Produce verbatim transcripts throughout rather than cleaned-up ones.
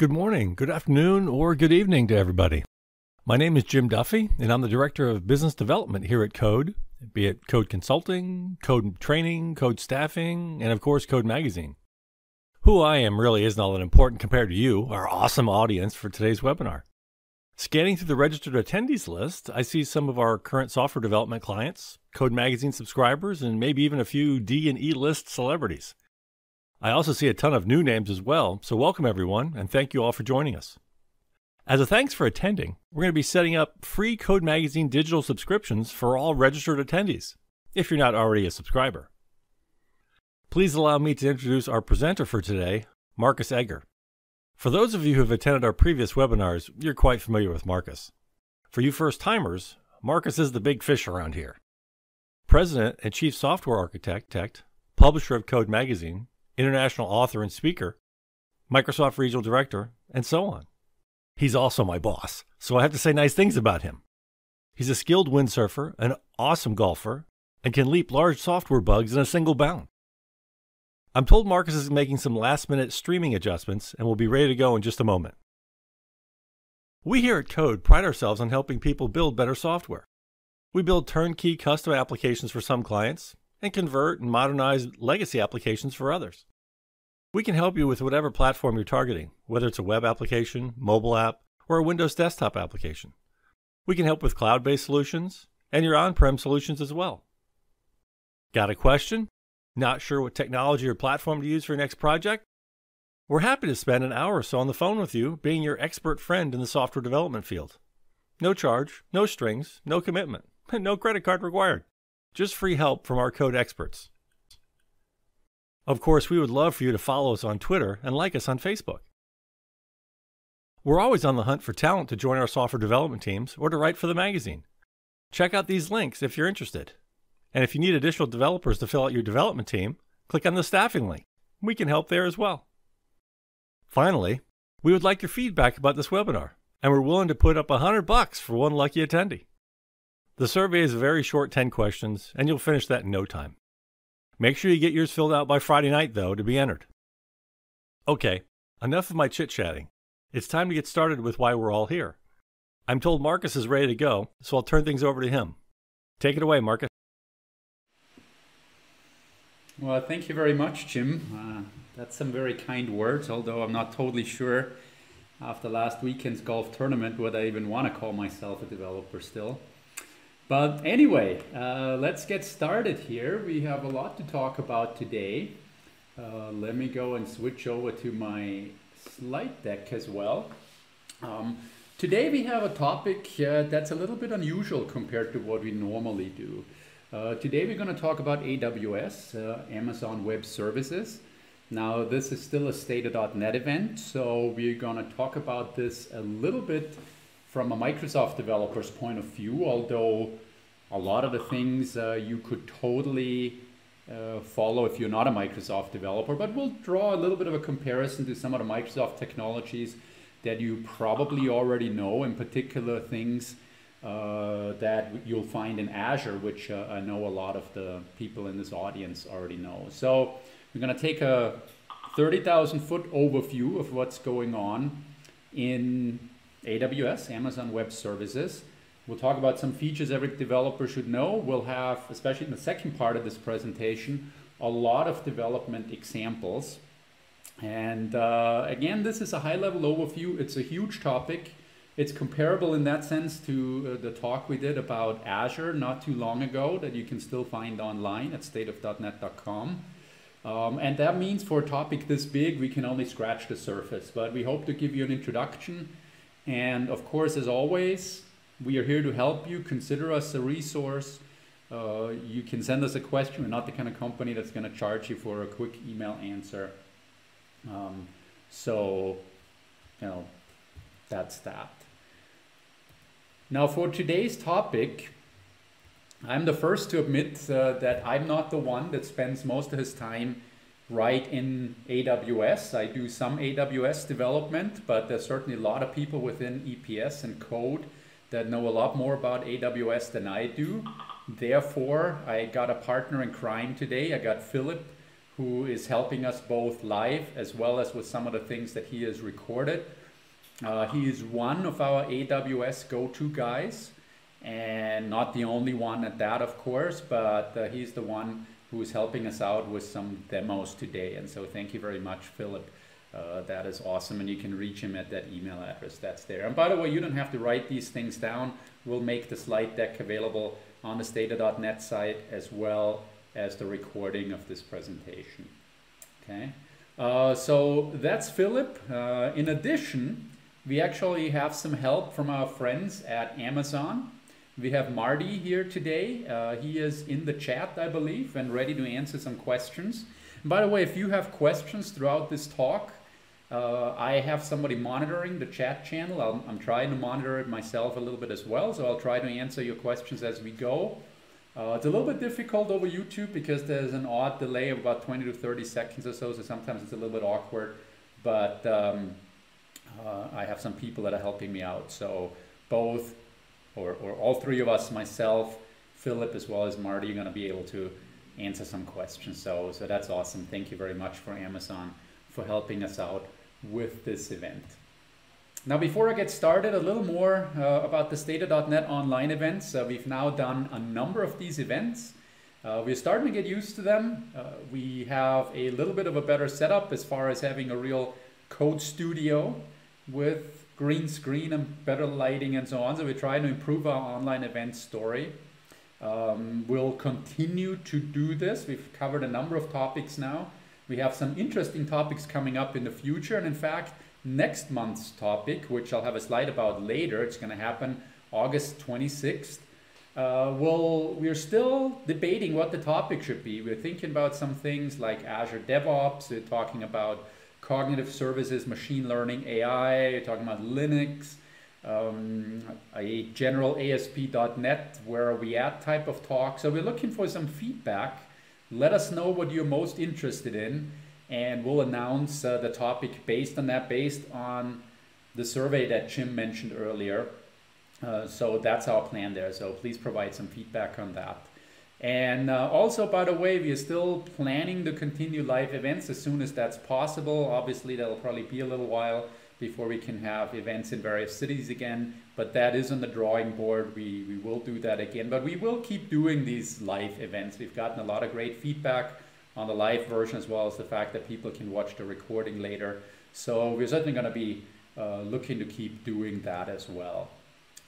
Good morning, good afternoon, or good evening to everybody. My name is Jim Duffy, and I'm the Director of Business Development here at Code, be it Code Consulting, Code Training, Code Staffing, and of course, Code Magazine. Who I am really isn't all that important compared to you, our awesome audience for today's webinar. Scanning through the registered attendees list, I see some of our current software development clients, Code Magazine subscribers, and maybe even a few D and E list celebrities. I also see a ton of new names as well, so welcome everyone, and thank you all for joining us. As a thanks for attending, we're going to be setting up free Code Magazine digital subscriptions for all registered attendees, if you're not already a subscriber. Please allow me to introduce our presenter for today, Markus Egger. For those of you who have attended our previous webinars, you're quite familiar with Markus. For you first-timers, Markus is the big fish around here. President and Chief Software Architect, publisher of Code Magazine, international author and speaker, Microsoft Regional Director, and so on. He's also my boss, so I have to say nice things about him. He's a skilled windsurfer, an awesome golfer, and can leap large software bugs in a single bound. I'm told Markus is making some last-minute streaming adjustments and will be ready to go in just a moment. We here at Code pride ourselves on helping people build better software. We build turnkey custom applications for some clients, and convert and modernize legacy applications for others. We can help you with whatever platform you're targeting, whether it's a web application, mobile app, or a Windows desktop application. We can help with cloud-based solutions and your on-prem solutions as well. Got a question? Not sure what technology or platform to use for your next project? We're happy to spend an hour or so on the phone with you, being your expert friend in the software development field. No charge, no strings, no commitment, and no credit card required. Just free help from our code experts. Of course, we would love for you to follow us on Twitter and like us on Facebook. We're always on the hunt for talent to join our software development teams or to write for the magazine. Check out these links if you're interested. And if you need additional developers to fill out your development team, click on the staffing link. We can help there as well. Finally, we would like your feedback about this webinar, and we're willing to put up one hundred bucks for one lucky attendee. The survey is a very short ten questions, and you'll finish that in no time. Make sure you get yours filled out by Friday night, though, to be entered. Okay, enough of my chit-chatting. It's time to get started with why we're all here. I'm told Markus is ready to go, so I'll turn things over to him. Take it away, Markus. Well, thank you very much, Jim. Uh, that's some very kind words, although I'm not totally sure after last weekend's golf tournament whether I even want to call myself a developer still. But anyway, uh, let's get started here. We have a lot to talk about today. Uh, let me go and switch over to my slide deck as well. Um, today we have a topic uh, that's a little bit unusual compared to what we normally do. Uh, today we're going to talk about A W S, uh, Amazon Web Services. Now this is still a state of dot net event, so we're going to talk about this a little bit from a Microsoft developer's point of view, although a lot of the things uh, you could totally uh, follow if you're not a Microsoft developer, but we'll draw a little bit of a comparison to some of the Microsoft technologies that you probably already know, in particular things uh, that you'll find in Azure, which uh, I know a lot of the people in this audience already know. So we're gonna take a thirty thousand foot overview of what's going on in A W S, Amazon Web Services. We'll talk about some features every developer should know. We'll have, especially in the second part of this presentation, a lot of development examples. And uh, again, this is a high-level overview. It's a huge topic. It's comparable in that sense to uh, the talk we did about Azure not too long ago that you can still find online at state of dot net dot com. Um, and that means for a topic this big, we can only scratch the surface, but we hope to give you an introduction. And of course, as always, we are here to help you. Consider us a resource. Uh, you can send us a question. We're not the kind of company that's going to charge you for a quick email answer. Um, so, you know, that's that. Now, for today's topic, I'm the first to admit uh, that I'm not the one that spends most of his time right in A W S. I do some A W S development, but there's certainly a lot of people within E P S and Code that know a lot more about A W S than I do. Therefore, I got a partner in crime today. I got Philip, who is helping us both live as well as with some of the things that he has recorded. Uh, he is one of our A W S go-to guys, and not the only one at that, of course, but uh, he's the one who is helping us out with some demos today. And so thank you very much, Philip. Uh, that is awesome, and you can reach him at that email address that's there. And by the way, you don't have to write these things down. We'll make the slide deck available on the state of dot net site as well as the recording of this presentation. Okay, uh, so that's Philip. Uh, in addition, we actually have some help from our friends at Amazon. We have Marty here today. Uh, he is in the chat, I believe, and ready to answer some questions. And by the way, if you have questions throughout this talk, uh, I have somebody monitoring the chat channel. I'll, I'm trying to monitor it myself a little bit as well, so I'll try to answer your questions as we go. Uh, it's a little bit difficult over YouTube because there's an odd delay of about twenty to thirty seconds or so, so sometimes it's a little bit awkward, but um, uh, I have some people that are helping me out. So both, or, or all three of us, myself, Philip, as well as Marty, are gonna be able to answer some questions. So, so that's awesome. Thank you very much for Amazon for helping us out with this event. Now, before I get started, a little more uh, about the state of dot net online events. Uh, we've now done a number of these events. Uh, we're starting to get used to them. Uh, we have a little bit of a better setup as far as having a real code studio with green screen and better lighting and so on. So we're trying to improve our online event story. Um, we'll continue to do this. We've covered a number of topics now. We have some interesting topics coming up in the future, and in fact, next month's topic, which I'll have a slide about later, it's going to happen August twenty-sixth. Uh, we'll, we're still debating what the topic should be. We're thinking about some things like Azure DevOps. We're talking about cognitive services, machine learning, A I. We're talking about Linux, um, a general A S P dot net, where are we at type of talk. So we're looking for some feedback. Let us know what you're most interested in, and we'll announce uh, the topic based on that, based on the survey that Jim mentioned earlier. Uh, so that's our plan there. So please provide some feedback on that. And uh, also, by the way, we are still planning to continue live events as soon as that's possible. Obviously, that'll probably be a little while before we can have events in various cities again, but that is on the drawing board. We, we will do that again, but we will keep doing these live events. We've gotten a lot of great feedback on the live version, as well as the fact that people can watch the recording later. So we're certainly going to be uh, looking to keep doing that as well.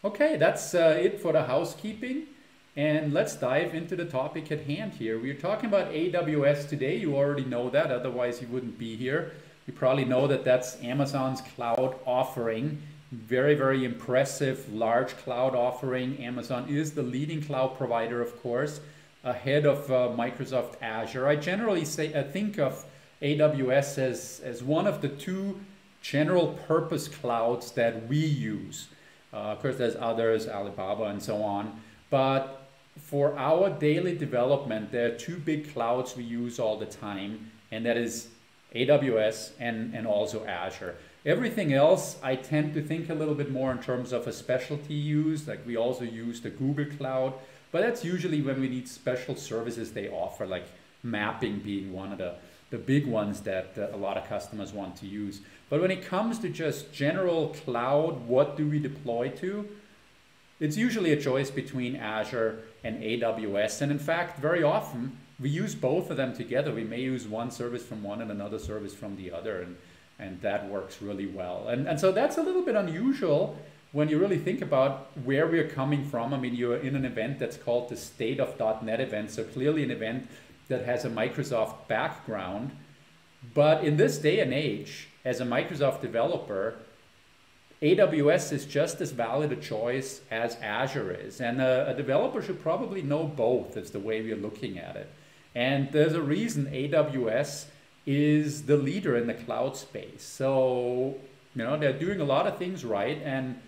Okay, that's uh, it for the housekeeping. And let's dive into the topic at hand here. We're talking about A W S today. You already know that, otherwise you wouldn't be here. You probably know that that's Amazon's cloud offering. Very, very impressive, large cloud offering. Amazon is the leading cloud provider, of course, ahead of uh, Microsoft Azure. I generally say, I think of A W S as, as one of the two general purpose clouds that we use. Uh, of course, there's others, Alibaba and so on. But for our daily development, there are two big clouds we use all the time, and that is A W S and, and also Azure. Everything else, I tend to think a little bit more in terms of a specialty use, like we also use the Google Cloud. But that's usually when we need special services they offer, like mapping being one of the, the big ones that uh, a lot of customers want to use. But when it comes to just general cloud, what do we deploy to? It's usually a choice between Azure and A W S. And in fact, very often we use both of them together. We may use one service from one and another service from the other, and, and that works really well. And, and so that's a little bit unusual when you really think about where we're coming from. I mean, you're in an event that's called the state of dot net event, so clearly an event that has a Microsoft background. But in this day and age, as a Microsoft developer, A W S is just as valid a choice as Azure is. And a, a developer should probably know both, is the way we're looking at it. And there's a reason A W S is the leader in the cloud space. So, you know, they're doing a lot of things right, and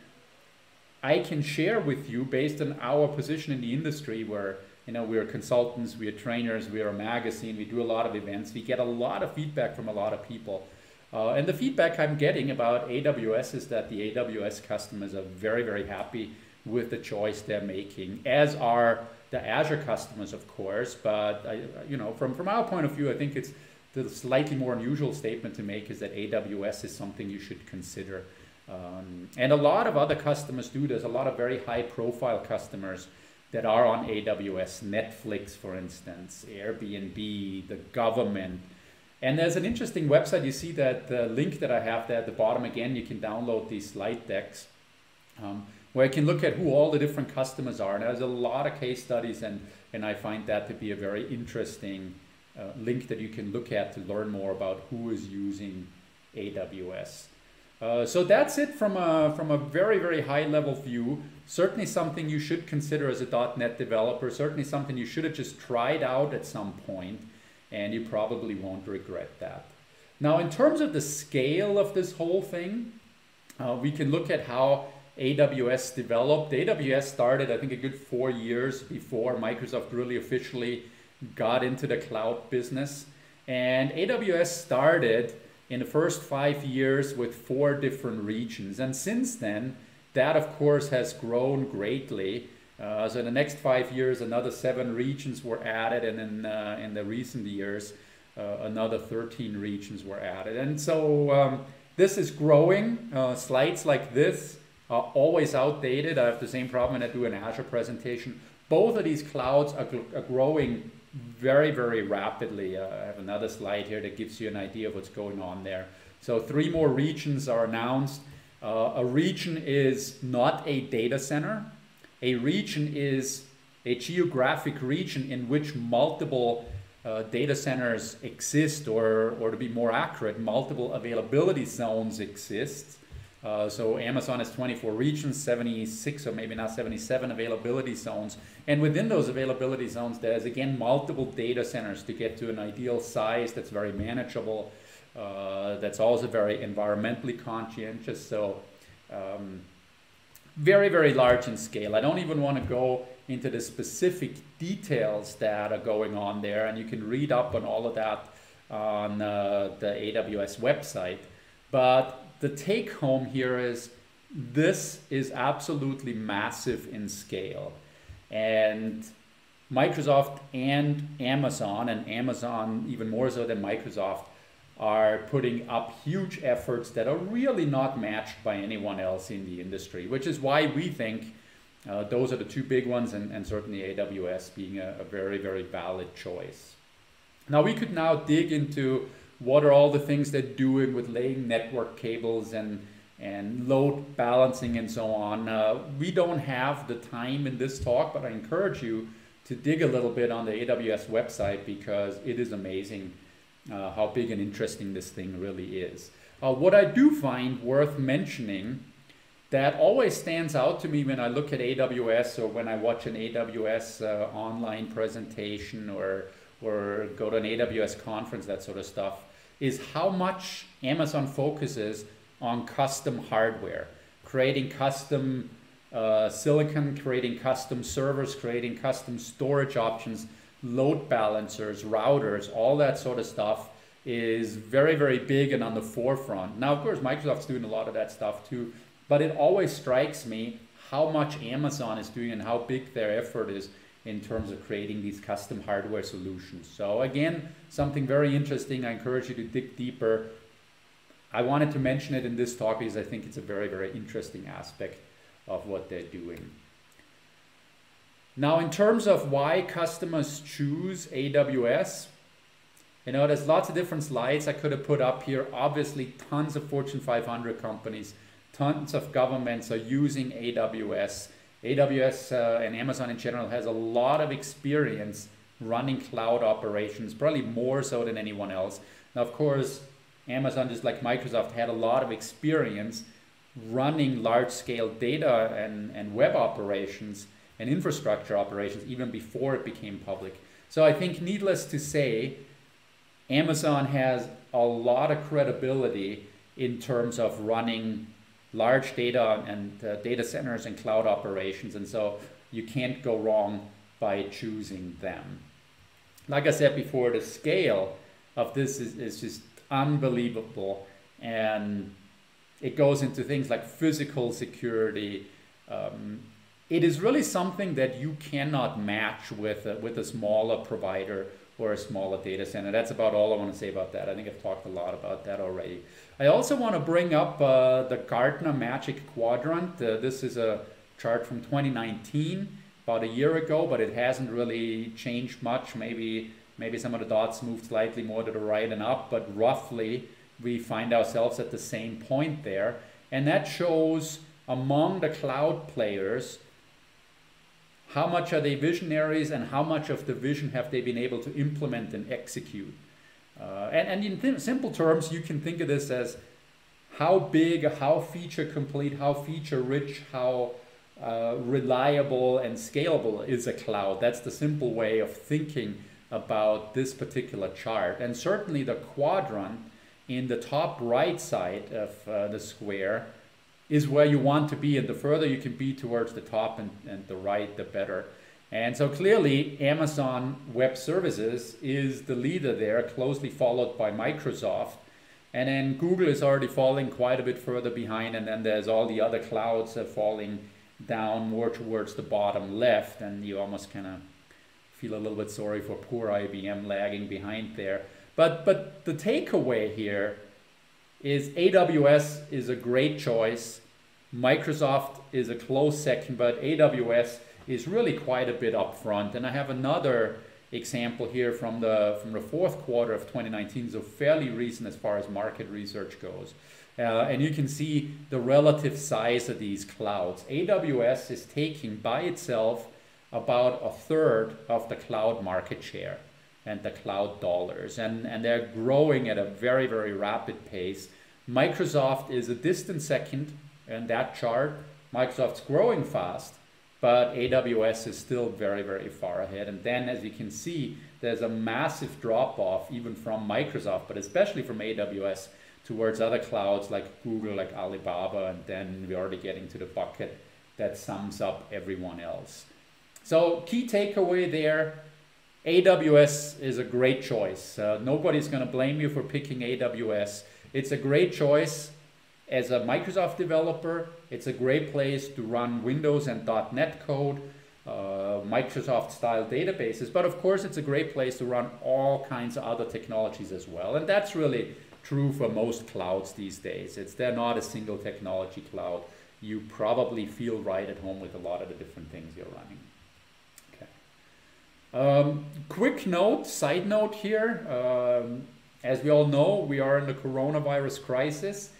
I can share with you, based on our position in the industry, where, you know, we're consultants, we're trainers, we're a magazine, we do a lot of events, we get a lot of feedback from a lot of people. Uh, and the feedback I'm getting about A W S is that the A W S customers are very, very happy with the choice they're making, as are the Azure customers, of course. But, I, you know, from, from our point of view, I think it's The slightly more unusual statement to make is that A W S is something you should consider. Um, and a lot of other customers do. There's a lot of very high profile customers that are on A W S, Netflix, for instance, Airbnb, the government. And there's an interesting website. You see that the link that I have there at the bottom. Again, you can download these slide decks um, where you can look at who all the different customers are. And there's a lot of case studies, and, and I find that to be a very interesting uh, link that you can look at to learn more about who is using A W S. Uh, so that's it from a, from a very, very high level view. Certainly something you should consider as a dot net developer, certainly something you should have just tried out at some point, and you probably won't regret that. Now, in terms of the scale of this whole thing, uh, we can look at how A W S developed. A W S started, I think, a good four years before Microsoft really officially got into the cloud business. And A W S started in the first five years with four different regions. And since then, that of course has grown greatly. Uh, so in the next five years, another seven regions were added. And in, uh, in the recent years, uh, another thirteen regions were added. And so um, this is growing. Uh, slides like this are always outdated. I have the same problem when I do an Azure presentation. Both of these clouds are, are growing very, very rapidly. Uh, I have another slide here that gives you an idea of what's going on there. So three more regions are announced. Uh, a region is not a data center. A region is a geographic region in which multiple uh, data centers exist, or, or to be more accurate, multiple availability zones exist. Uh, so Amazon has twenty-four regions, seventy-six or maybe now seventy-seven availability zones. And within those availability zones, there's again multiple data centers to get to an ideal size that's very manageable, uh, that's also very environmentally conscientious. So um, very, very large in scale. I don't even want to go into the specific details that are going on there. And you can read up on all of that on uh, the A W S website. But the take home here is this is absolutely massive in scale. And Microsoft and Amazon, and Amazon even more so than Microsoft, are putting up huge efforts that are really not matched by anyone else in the industry, which is why we think uh, those are the two big ones, and, and certainly A W S being a, a very, very valid choice. Now, we could now dig into what are all the things they're doing with laying network cables and, and load balancing and so on. Uh, we don't have the time in this talk, but I encourage you to dig a little bit on the A W S website, because it is amazing uh, how big and interesting this thing really is. Uh, what I do find worth mentioning that always stands out to me when I look at A W S, or when I watch an A W S uh, online presentation, or, or go to an A W S conference, that sort of stuff, is how much Amazon focuses on custom hardware, creating custom uh, silicon, creating custom servers, creating custom storage options, load balancers, routers, all that sort of stuff is very, very big and on the forefront. Now, of course, Microsoft's doing a lot of that stuff too, but it always strikes me how much Amazon is doing and how big their effort is in terms of creating these custom hardware solutions. So again, something very interesting. I encourage you to dig deeper. I wanted to mention it in this talk because I think it's a very, very interesting aspect of what they're doing. Now, in terms of why customers choose A W S, you know, there's lots of different slides I could have put up here. Obviously, tons of Fortune five hundred companies, tons of governments are using A W S. A W S uh, and Amazon in general has a lot of experience running cloud operations, probably more so than anyone else. Now, of course, Amazon, just like Microsoft, had a lot of experience running large-scale data and, and web operations and infrastructure operations even before it became public. So I think, needless to say, Amazon has a lot of credibility in terms of running large data and uh, data centers and cloud operations, and so you can't go wrong by choosing them. Like I said before, the scale of this is, is just unbelievable, and it goes into things like physical security, um, it is really something that you cannot match with a, with a smaller provider or a smaller data center. That's about all I want to say about that. I think I've talked a lot about that already. I also want to bring up uh, the Gartner Magic Quadrant. Uh, this is a chart from twenty nineteen, about a year ago, but it hasn't really changed much. Maybe, maybe some of the dots moved slightly more to the right and up, but roughly we find ourselves at the same point there. And that shows among the cloud players, how much are they visionaries and how much of the vision have they been able to implement and execute? Uh, and, and in simple terms, you can think of this as how big, how feature complete, how feature rich, how uh, reliable and scalable is a cloud. That's the simple way of thinking about this particular chart. And certainly the quadrant in the top right side of uh, the square is where you want to be, and the further you can be towards the top and, and the right, the better. And so clearly Amazon Web Services is the leader there, closely followed by Microsoft. And then Google is already falling quite a bit further behind, and then there's all the other clouds uh, falling down more towards the bottom left, and you almost kind of feel a little bit sorry for poor I B M lagging behind there. But, but the takeaway here is A W S is a great choice. Microsoft is a close second, but A W S is really quite a bit up front. And I have another example here from the, from the fourth quarter of twenty nineteen, so fairly recent as far as market research goes. Uh, and you can see the relative size of these clouds. A W S is taking by itself about a third of the cloud market share and the cloud dollars, and, and they're growing at a very, very rapid pace. Microsoft is a distant second in that chart. Microsoft's growing fast, but A W S is still very, very far ahead. And then, as you can see, there's a massive drop-off even from Microsoft, but especially from A W S towards other clouds like Google, like Alibaba, and then we're already getting to the bucket that sums up everyone else. So key takeaway there, A W S is a great choice. Uh, nobody's going to blame you for picking A W S. It's a great choice as a Microsoft developer. It's a great place to run Windows and dot net code, uh, Microsoft-style databases. But of course, it's a great place to run all kinds of other technologies as well. And that's really true for most clouds these days. It's, they're not a single technology cloud. You probably feel right at home with a lot of the different things you're running. Um, quick note, side note here, um, as we all know, we are in the coronavirus crisis.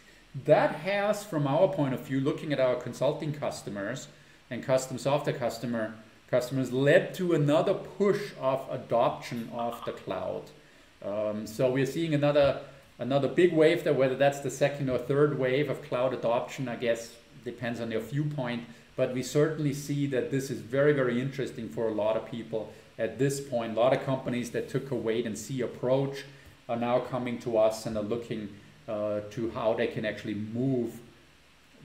That has, from our point of view, looking at our consulting customers and custom software customer customers, led to another push of adoption of the cloud. Um, so we're seeing another, another big wave there, whether that's the second or third wave of cloud adoption, I guess, depends on your viewpoint. But we certainly see that this is very, very interesting for a lot of people. At this point, a lot of companies that took a wait and see approach are now coming to us and are looking uh, to how they can actually move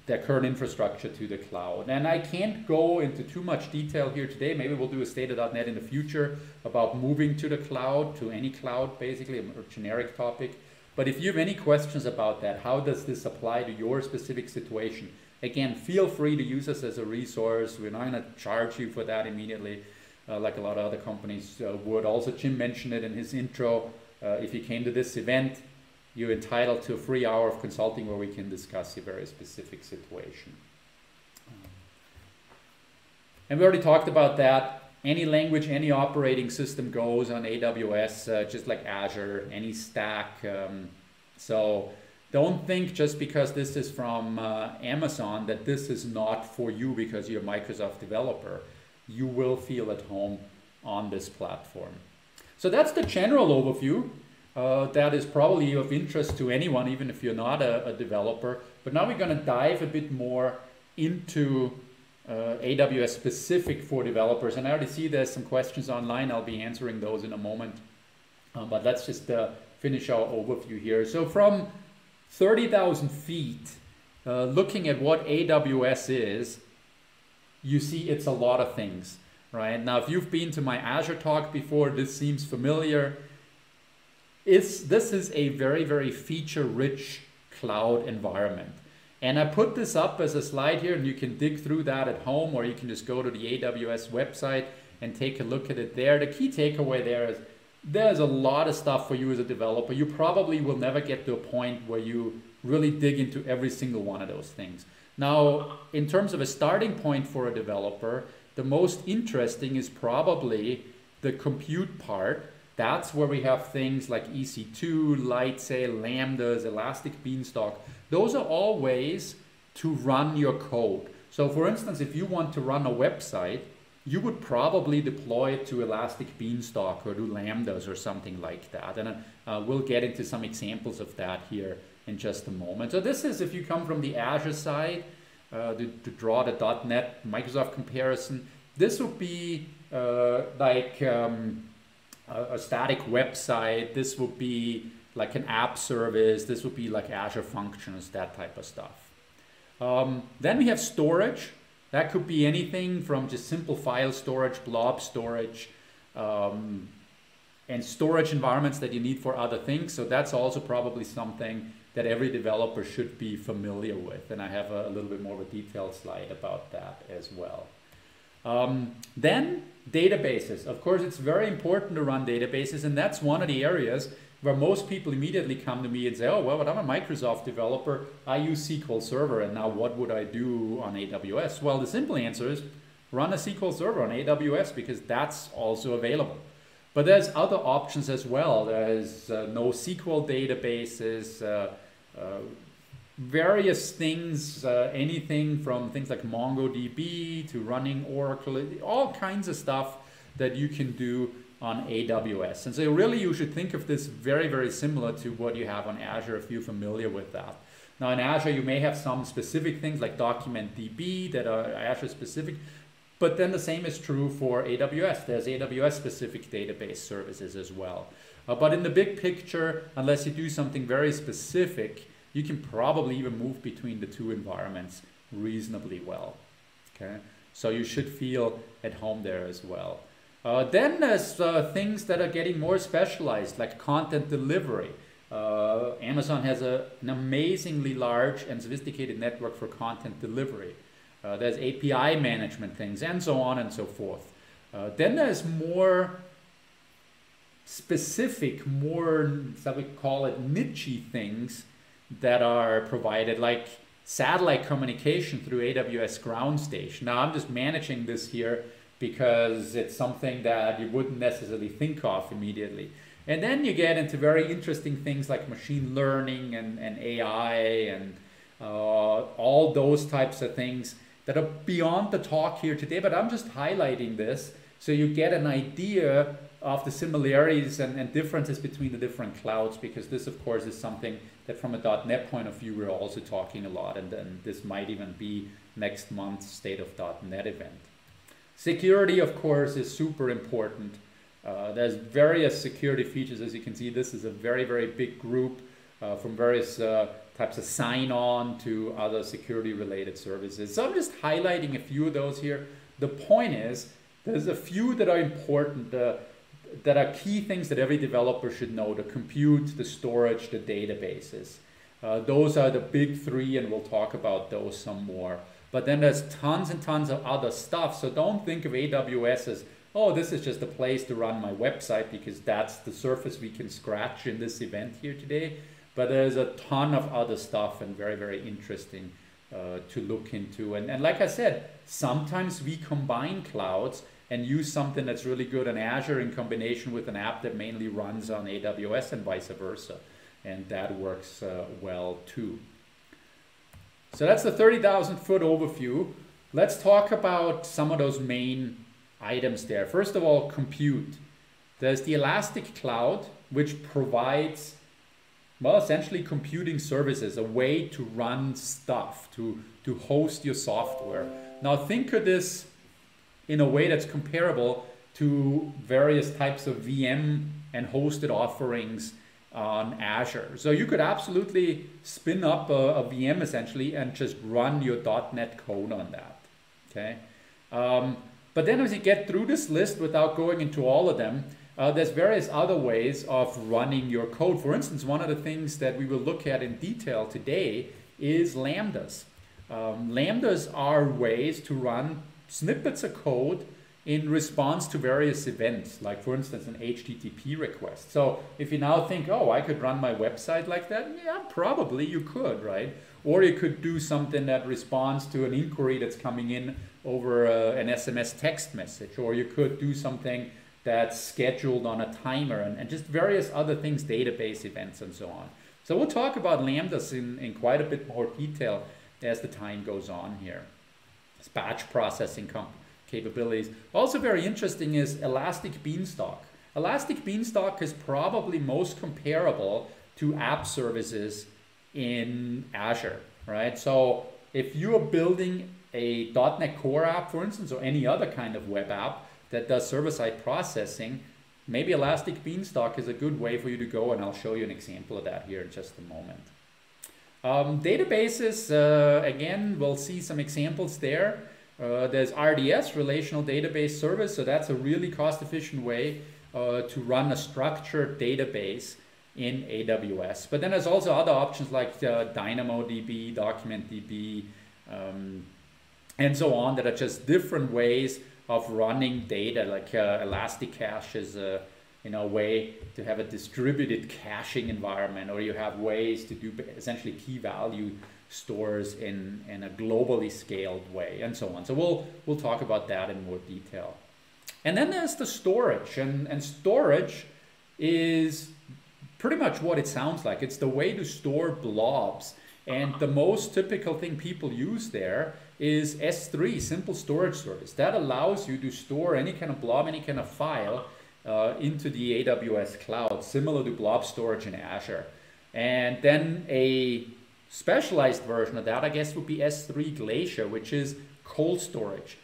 their current infrastructure to the cloud. And I can't go into too much detail here today. Maybe we'll do a State of .dot net in the future about moving to the cloud, to any cloud, basically, a generic topic. But if you have any questions about that, how does this apply to your specific situation? Again, feel free to use us as a resource. We're not going to charge you for that immediately. Uh, like a lot of other companies uh, would. Also, Jim mentioned it in his intro. Uh, if you came to this event, you're entitled to a free hour of consulting where we can discuss your very specific situation. And we already talked about that. Any language, any operating system goes on A W S, uh, just like Azure, any stack. Um, so don't think just because this is from uh, Amazon that this is not for you because you're a Microsoft developer. You will feel at home on this platform. So that's the general overview uh, that is probably of interest to anyone, even if you're not a, a developer. But now we're going to dive a bit more into uh, A W S specific for developers. And I already see there's some questions online. I'll be answering those in a moment. Uh, but let's just uh, finish our overview here. So from thirty thousand feet, uh, looking at what A W S is, you see it's a lot of things, right? Now, if you've been to my Azure talk before, this seems familiar. It's, this is a very, very feature-rich cloud environment. And I put this up as a slide here, and you can dig through that at home, or you can just go to the A W S website and take a look at it there. The key takeaway there is there's a lot of stuff for you as a developer. You probably will never get to a point where you really dig into every single one of those things. Now, in terms of a starting point for a developer, the most interesting is probably the compute part. That's where we have things like E C two, Lightsail, Lambdas, Elastic Beanstalk. Those are all ways to run your code. So for instance, if you want to run a website, you would probably deploy it to Elastic Beanstalk or do Lambdas or something like that. And uh, we'll get into some examples of that here in just a moment. So this is, if you come from the Azure side, uh, to, to draw the dot net Microsoft comparison, this would be uh, like um, a, a static website. This would be like an app service. This would be like Azure Functions, that type of stuff. Um, then we have storage. That could be anything from just simple file storage, blob storage, um, and storage environments that you need for other things. So that's also probably something that every developer should be familiar with. And I have a, a little bit more of a detailed slide about that as well. Um, then databases. Of course, it's very important to run databases. And that's one of the areas where most people immediately come to me and say, oh, well, but I'm a Microsoft developer, I use S Q L Server, and now what would I do on A W S? Well, the simple answer is run a S Q L Server on A W S, because that's also available. But there's other options as well. There's uh, NoSQL databases, uh, uh, various things, uh, anything from things like MongoDB to running Oracle, all kinds of stuff that you can do on A W S. And so really you should think of this very, very similar to what you have on Azure if you're familiar with that. Now in Azure you may have some specific things like DocumentDB that are Azure specific, but then the same is true for A W S. There's A W S specific database services as well. Uh, but in the big picture, unless you do something very specific, you can probably even move between the two environments reasonably well. Okay, so you should feel at home there as well. Uh, then there's uh, things that are getting more specialized, like content delivery. Uh, Amazon has a, an amazingly large and sophisticated network for content delivery. Uh, there's A P I management things, and so on and so forth. Uh, then there's more specific, more, shall we call it, niche-y things that are provided, like satellite communication through A W S Ground Station. Now, I'm just managing this here, because it's something that you wouldn't necessarily think of immediately. And then you get into very interesting things like machine learning and, and A I and uh, all those types of things that are beyond the talk here today, but I'm just highlighting this so you get an idea of the similarities and, and differences between the different clouds, because this of course is something that from a dot net point of view we're also talking a lot, and, and this might even be next month's State of dot net event. Security, of course, is super important. Uh, there's various security features. As you can see, this is a very, very big group uh, from various uh, types of sign-on to other security-related services. So I'm just highlighting a few of those here. The point is, there's a few that are important, uh, that are key things that every developer should know: the compute, the storage, the databases. Uh, those are the big three, and we'll talk about those some more. But then there's tons and tons of other stuff. So don't think of A W S as, oh, this is just a place to run my website, because that's the surface we can scratch in this event here today. But there's a ton of other stuff, and very, very interesting uh, to look into. And, and like I said, sometimes we combine clouds and use something that's really good on Azure in combination with an app that mainly runs on A W S and vice versa. And that works uh, well too. So that's the thirty thousand foot overview. Let's talk about some of those main items there. First of all, compute. There's the Elastic Cloud, which provides, well, essentially computing services, a way to run stuff, to, to host your software. Now think of this in a way that's comparable to various types of V M and hosted offerings on Azure. So you could absolutely spin up a, a V M essentially and just run your dot net code on that. Okay, um, but then as you get through this list without going into all of them, uh, there's various other ways of running your code. For instance, one of the things that we will look at in detail today is lambdas. Um, lambdas are ways to run snippets of code in response to various events, like for instance, an H T T P request. So if you now think, oh, I could run my website like that, yeah, probably you could, right? Or you could do something that responds to an inquiry that's coming in over uh, an S M S text message, or you could do something that's scheduled on a timer, and, and just various other things, database events and so on. So we'll talk about lambdas in, in quite a bit more detail as the time goes on here. It's batch processing capabilities. Also very interesting is Elastic Beanstalk. Elastic Beanstalk is probably most comparable to app services in Azure, right? So if you are building a dot net Core app, for instance, or any other kind of web app that does server-side processing, maybe Elastic Beanstalk is a good way for you to go, and I'll show you an example of that here in just a moment. Um, databases, uh, again, we'll see some examples there. Uh, there's R D S, Relational Database Service, so that's a really cost-efficient way uh, to run a structured database in A W S. But then there's also other options like uh, DynamoDB, DocumentDB, um, and so on, that are just different ways of running data, like uh, Elastic Cache is a you know, way to have a distributed caching environment, or you have ways to do essentially key value stores in, in a globally scaled way, and so on. So we'll, we'll talk about that in more detail. And then there's the storage, and, and storage is pretty much what it sounds like. It's the way to store blobs, and the most typical thing people use there is S three, Simple Storage Service. That allows you to store any kind of blob, any kind of file uh, into the A W S cloud, similar to blob storage in Azure. And then a specialized version of that, I guess, would be S three Glacier, which is cold storage.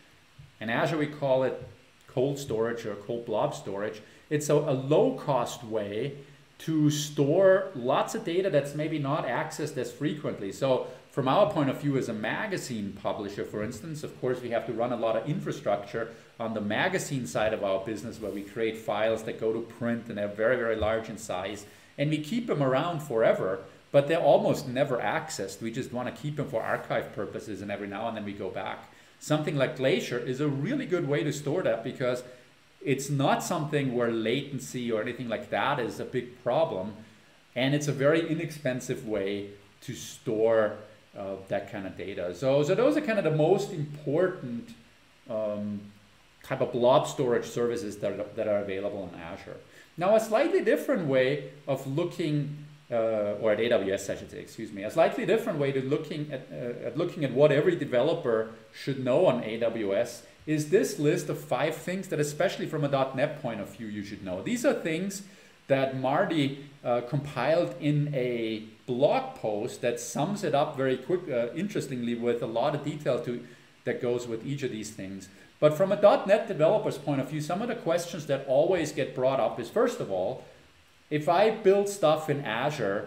In Azure, we call it cold storage or cold blob storage. It's a, a low-cost way to store lots of data that's maybe not accessed as frequently. So from our point of view as a magazine publisher, for instance, of course, we have to run a lot of infrastructure on the magazine side of our business, where we create files that go to print and they're very, very large in size. And we keep them around forever, but they're almost never accessed. We just want to keep them for archive purposes, and every now and then we go back. Something like Glacier is a really good way to store that, because it's not something where latency or anything like that is a big problem. And it's a very inexpensive way to store Uh, that kind of data. So, so those are kind of the most important um, type of blob storage services that are, that are available in Azure. Now, a slightly different way of looking, uh, or at A W S, I should say, excuse me, a slightly different way to looking at, uh, at looking at what every developer should know on A W S is this list of five things that, especially from a dot net point of view, you should know. These are things that Marty uh, compiled in a blog post that sums it up very quick, uh, interestingly, with a lot of detail to, that goes with each of these things. But from a dot net developer's point of view, some of the questions that always get brought up is, first of all, if I build stuff in Azure,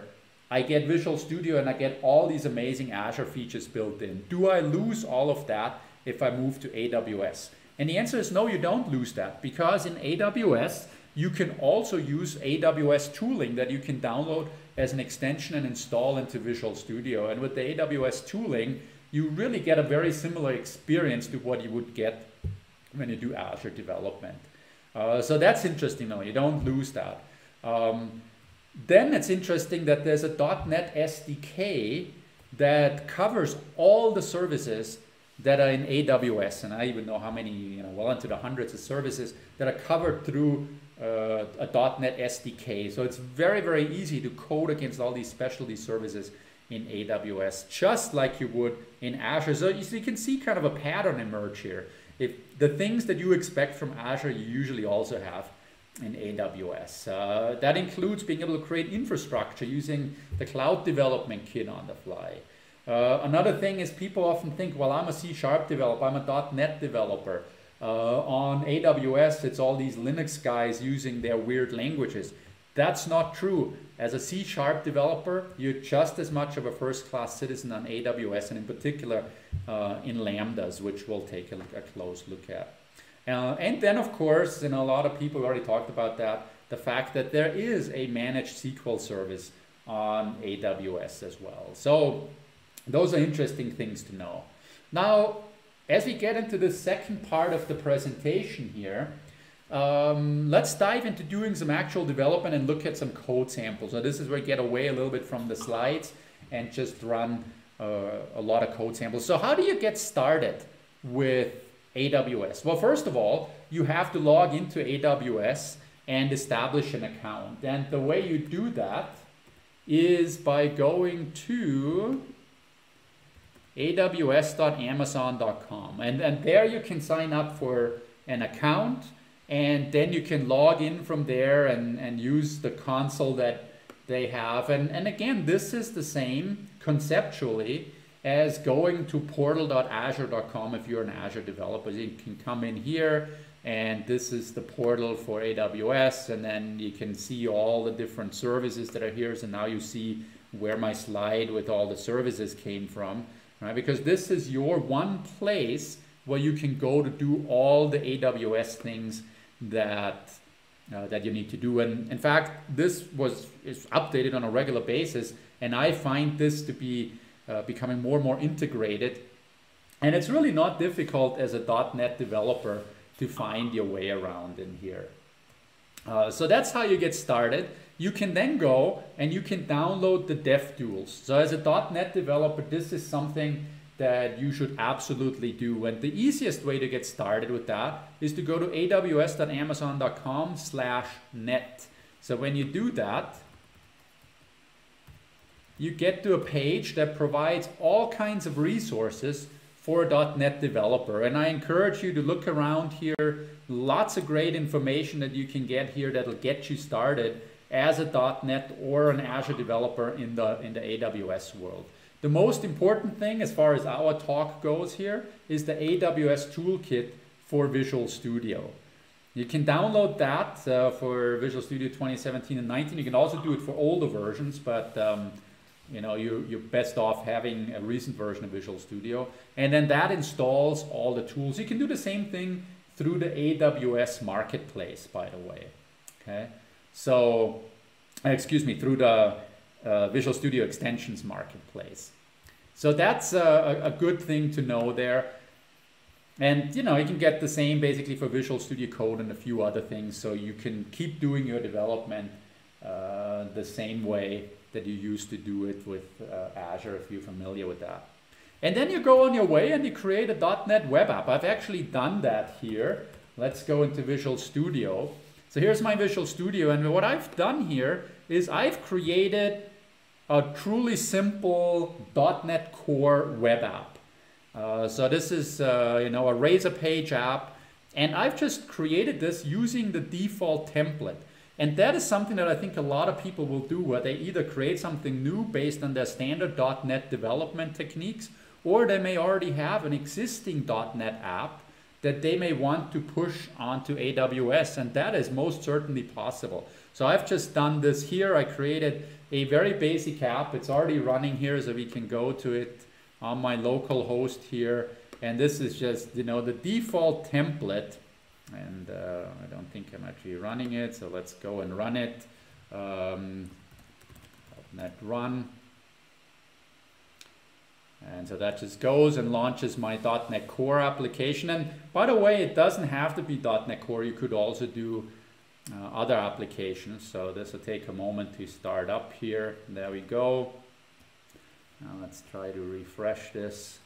I get Visual Studio and I get all these amazing Azure features built in. Do I lose all of that if I move to A W S? And the answer is no, you don't lose that, because in A W S, you can also use A W S tooling that you can download as an extension and install into Visual Studio. And with the A W S tooling, you really get a very similar experience to what you would get when you do Azure development. Uh, so that's interesting though, you don't lose that. Um, then it's interesting that there's a dot net S D K that covers all the services that are in A W S, and I even know how many, you know, well into the hundreds of services that are covered through uh, a dot net S D K. So it's very, very easy to code against all these specialty services in A W S, just like you would in Azure. So, so you can see kind of a pattern emerge here. If the things that you expect from Azure, you usually also have in A W S. Uh, that includes being able to create infrastructure using the Cloud Development Kit on the fly. Uh, another thing is people often think, well, I'm a C sharp developer, I'm a dot net developer. Uh, on A W S, it's all these Linux guys using their weird languages. That's not true. As a C sharp developer, you're just as much of a first-class citizen on A W S, and in particular uh, in Lambdas, which we'll take a, a close look at. Uh, and then, of course, you know, a lot of people already talked about that, the fact that there is a managed S Q L service on A W S as well. So Those are interesting things to know. Now, as we get into the second part of the presentation here, um, let's dive into doing some actual development and look at some code samples. So this is where I get away a little bit from the slides and just run uh, a lot of code samples. So how do you get started with A W S? Well, first of all, you have to log into A W S and establish an account. And the way you do that is by going to A W S dot amazon dot com, and, and there you can sign up for an account, and then you can log in from there and, and use the console that they have. And, and again, this is the same conceptually as going to portal dot azure dot com if you're an Azure developer. You can come in here, and this is the portal for A W S, and then you can see all the different services that are here. So now you see where my slide with all the services came from. Right, because this is your one place where you can go to do all the A W S things that uh, that you need to do. And in fact, this was is updated on a regular basis, and I find this to be uh, becoming more and more integrated. And it's really not difficult as a dot net developer to find your way around in here. Uh, so that's how you get started. You can then go and you can download the DevTools. So as a dot net developer, this is something that you should absolutely do. And the easiest way to get started with that is to go to A W S dot amazon dot com slash net. So when you do that, you get to a page that provides all kinds of resources for a dot net developer. And I encourage you to look around here. Lots of great information that you can get here that'll get you started as a dot net or an Azure developer in the, in the A W S world. The most important thing as far as our talk goes here is the A W S Toolkit for Visual Studio. You can download that uh, for Visual Studio twenty seventeen and nineteen. You can also do it for older versions, but um, you know, you, you're best off having a recent version of Visual Studio. And then that installs all the tools. You can do the same thing through the A W S Marketplace, by the way, okay? So, excuse me, through the uh, Visual Studio Extensions Marketplace. So that's a, a good thing to know there. And you know, you can get the same basically for Visual Studio Code and a few other things. So you can keep doing your development uh, the same way that you used to do it with uh, Azure, if you're familiar with that. And then you go on your way and you create a dot net web app. I've actually done that here. Let's go into Visual Studio. So here's my Visual Studio, and what I've done here is I've created a truly simple dot net Core web app. Uh, so this is uh, you know, a Razor Page app, and I've just created this using the default template. And that is something that I think a lot of people will do, where they either create something new based on their standard dot net development techniques, or they may already have an existing dot net app that they may want to push onto A W S, and that is most certainly possible. So I've just done this here. I created a very basic app. It's already running here, so we can go to it on my local host here. And this is just, you know, the default template. And uh, I don't think I'm actually running it, so let's go and run it. Um, .dot net run. And so that just goes and launches my dot net Core application. And by the way, it doesn't have to be dot net Core. You could also do uh, other applications. So this will take a moment to start up here. There we go. Now let's try to refresh this.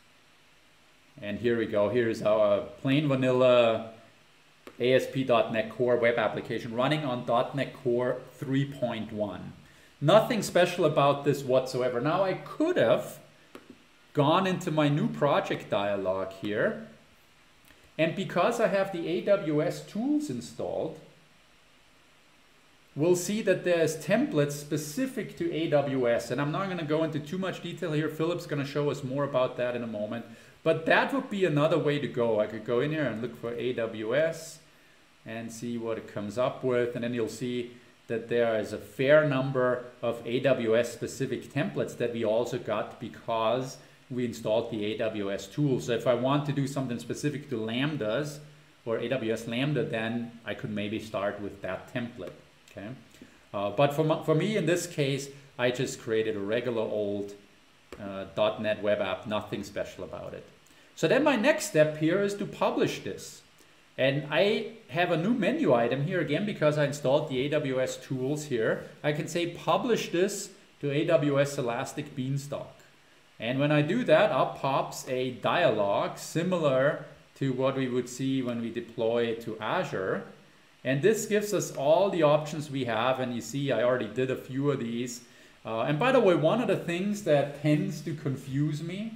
And here we go. Here's our plain vanilla A S P dot net Core web application running on dot net Core three point one. Nothing special about this whatsoever. Now I could have gone into my new project dialog here, and because I have the A W S tools installed, we'll see that there's templates specific to A W S, and I'm not going to go into too much detail here. Philip's going to show us more about that in a moment, but that would be another way to go. I could go in here and look for A W S and see what it comes up with, and then you'll see that there is a fair number of A W S specific templates that we also got because we installed the A W S tools. So if I want to do something specific to Lambdas or A W S Lambda, then I could maybe start with that template, okay? Uh, but for, for me in this case, I just created a regular old uh, .NET web app, nothing special about it. So then my next step here is to publish this. And I have a new menu item here again, because I installed the A W S tools here. I can say publish this to A W S Elastic Beanstalk. And when I do that, up pops a dialog similar to what we would see when we deploy to Azure. And this gives us all the options we have. And you see, I already did a few of these. Uh, and by the way, one of the things that tends to confuse me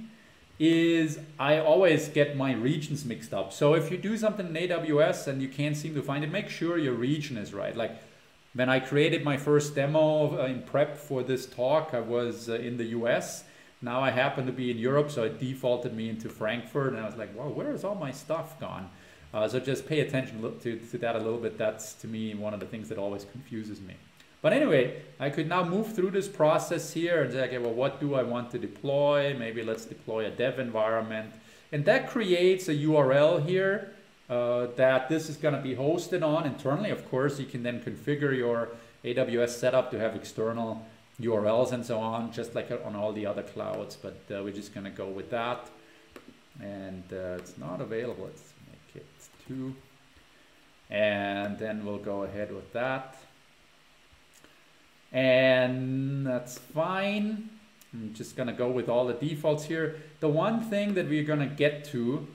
is I always get my regions mixed up. So if you do something in A W S and you can't seem to find it, make sure your region is right. Like when I created my first demo in prep for this talk, I was in the U S. Now I happen to be in Europe, so it defaulted me into Frankfurt. And I was like, wow, where is all my stuff gone? Uh, so just pay attention to, to that a little bit. That's, to me, one of the things that always confuses me. But anyway, I could now move through this process here and say, okay, well, what do I want to deploy? Maybe let's deploy a dev environment. And that creates a U R L here uh, that this is going to be hosted on internally. Of course, you can then configure your A W S setup to have external U R Ls and so on, just like on all the other clouds. But uh, we're just going to go with that. And uh, it's not available. Let's make it two. And then we'll go ahead with that. And that's fine. I'm just going to go with all the defaults here. The one thing that we're going to get to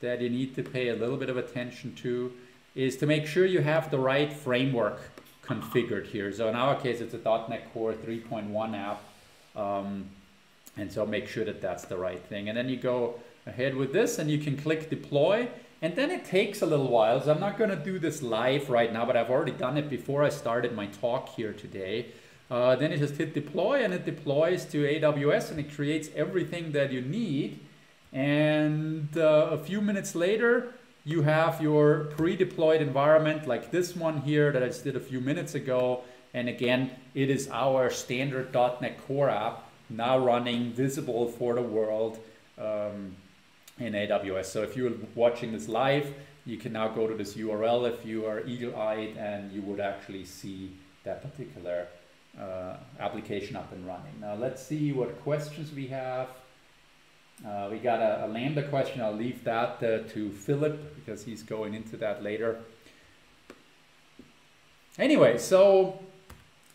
that you need to pay a little bit of attention to is to make sure you have the right framework configured here. So in our case, it's a .NET Core three point one app. Um, and so make sure that that's the right thing. And then you go ahead with this and you can click deploy. And then it takes a little while, so I'm not going to do this live right now, but I've already done it before I started my talk here today. Uh, then you just hit deploy and it deploys to A W S and it creates everything that you need. And uh, a few minutes later, you have your pre-deployed environment like this one here that I just did a few minutes ago. And again, it is our standard .NET Core app now running visible for the world. Um, in A W S. So if you're watching this live, you can now go to this U R L if you are eagle-eyed, and you would actually see that particular uh, application up and running. Now let's see what questions we have. Uh, we got a, a Lambda question. I'll leave that uh, to Philip because he's going into that later. Anyway, so,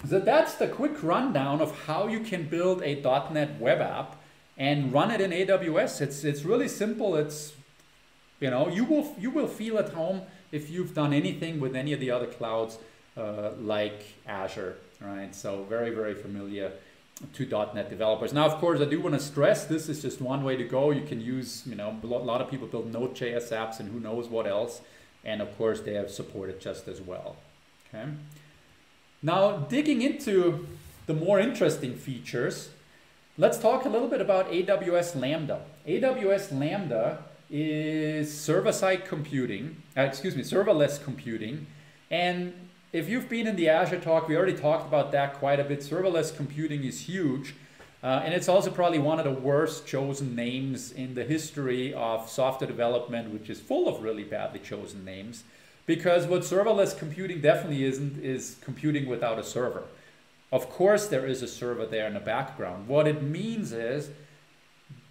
so that's the quick rundown of how you can build a .NET web app and run it in A W S. It's it's really simple. It's you know you will you will feel at home if you've done anything with any of the other clouds uh, like Azure, right? So very very familiar to .NET developers. Now, of course, I do want to stress this is just one way to go. You can use you know a lot of people build Node.js apps and who knows what else, and of course they have supported just as well. Okay. Now digging into the more interesting features. Let's talk a little bit about A W S Lambda. A W S Lambda is server-side computing, uh, excuse me, serverless computing. And if you've been in the Azure talk, we already talked about that quite a bit. Serverless computing is huge. Uh, and it's also probably one of the worst chosen names in the history of software development, which is full of really badly chosen names. Because what serverless computing definitely isn't is computing without a server. Of course, there is a server there in the background. What it means is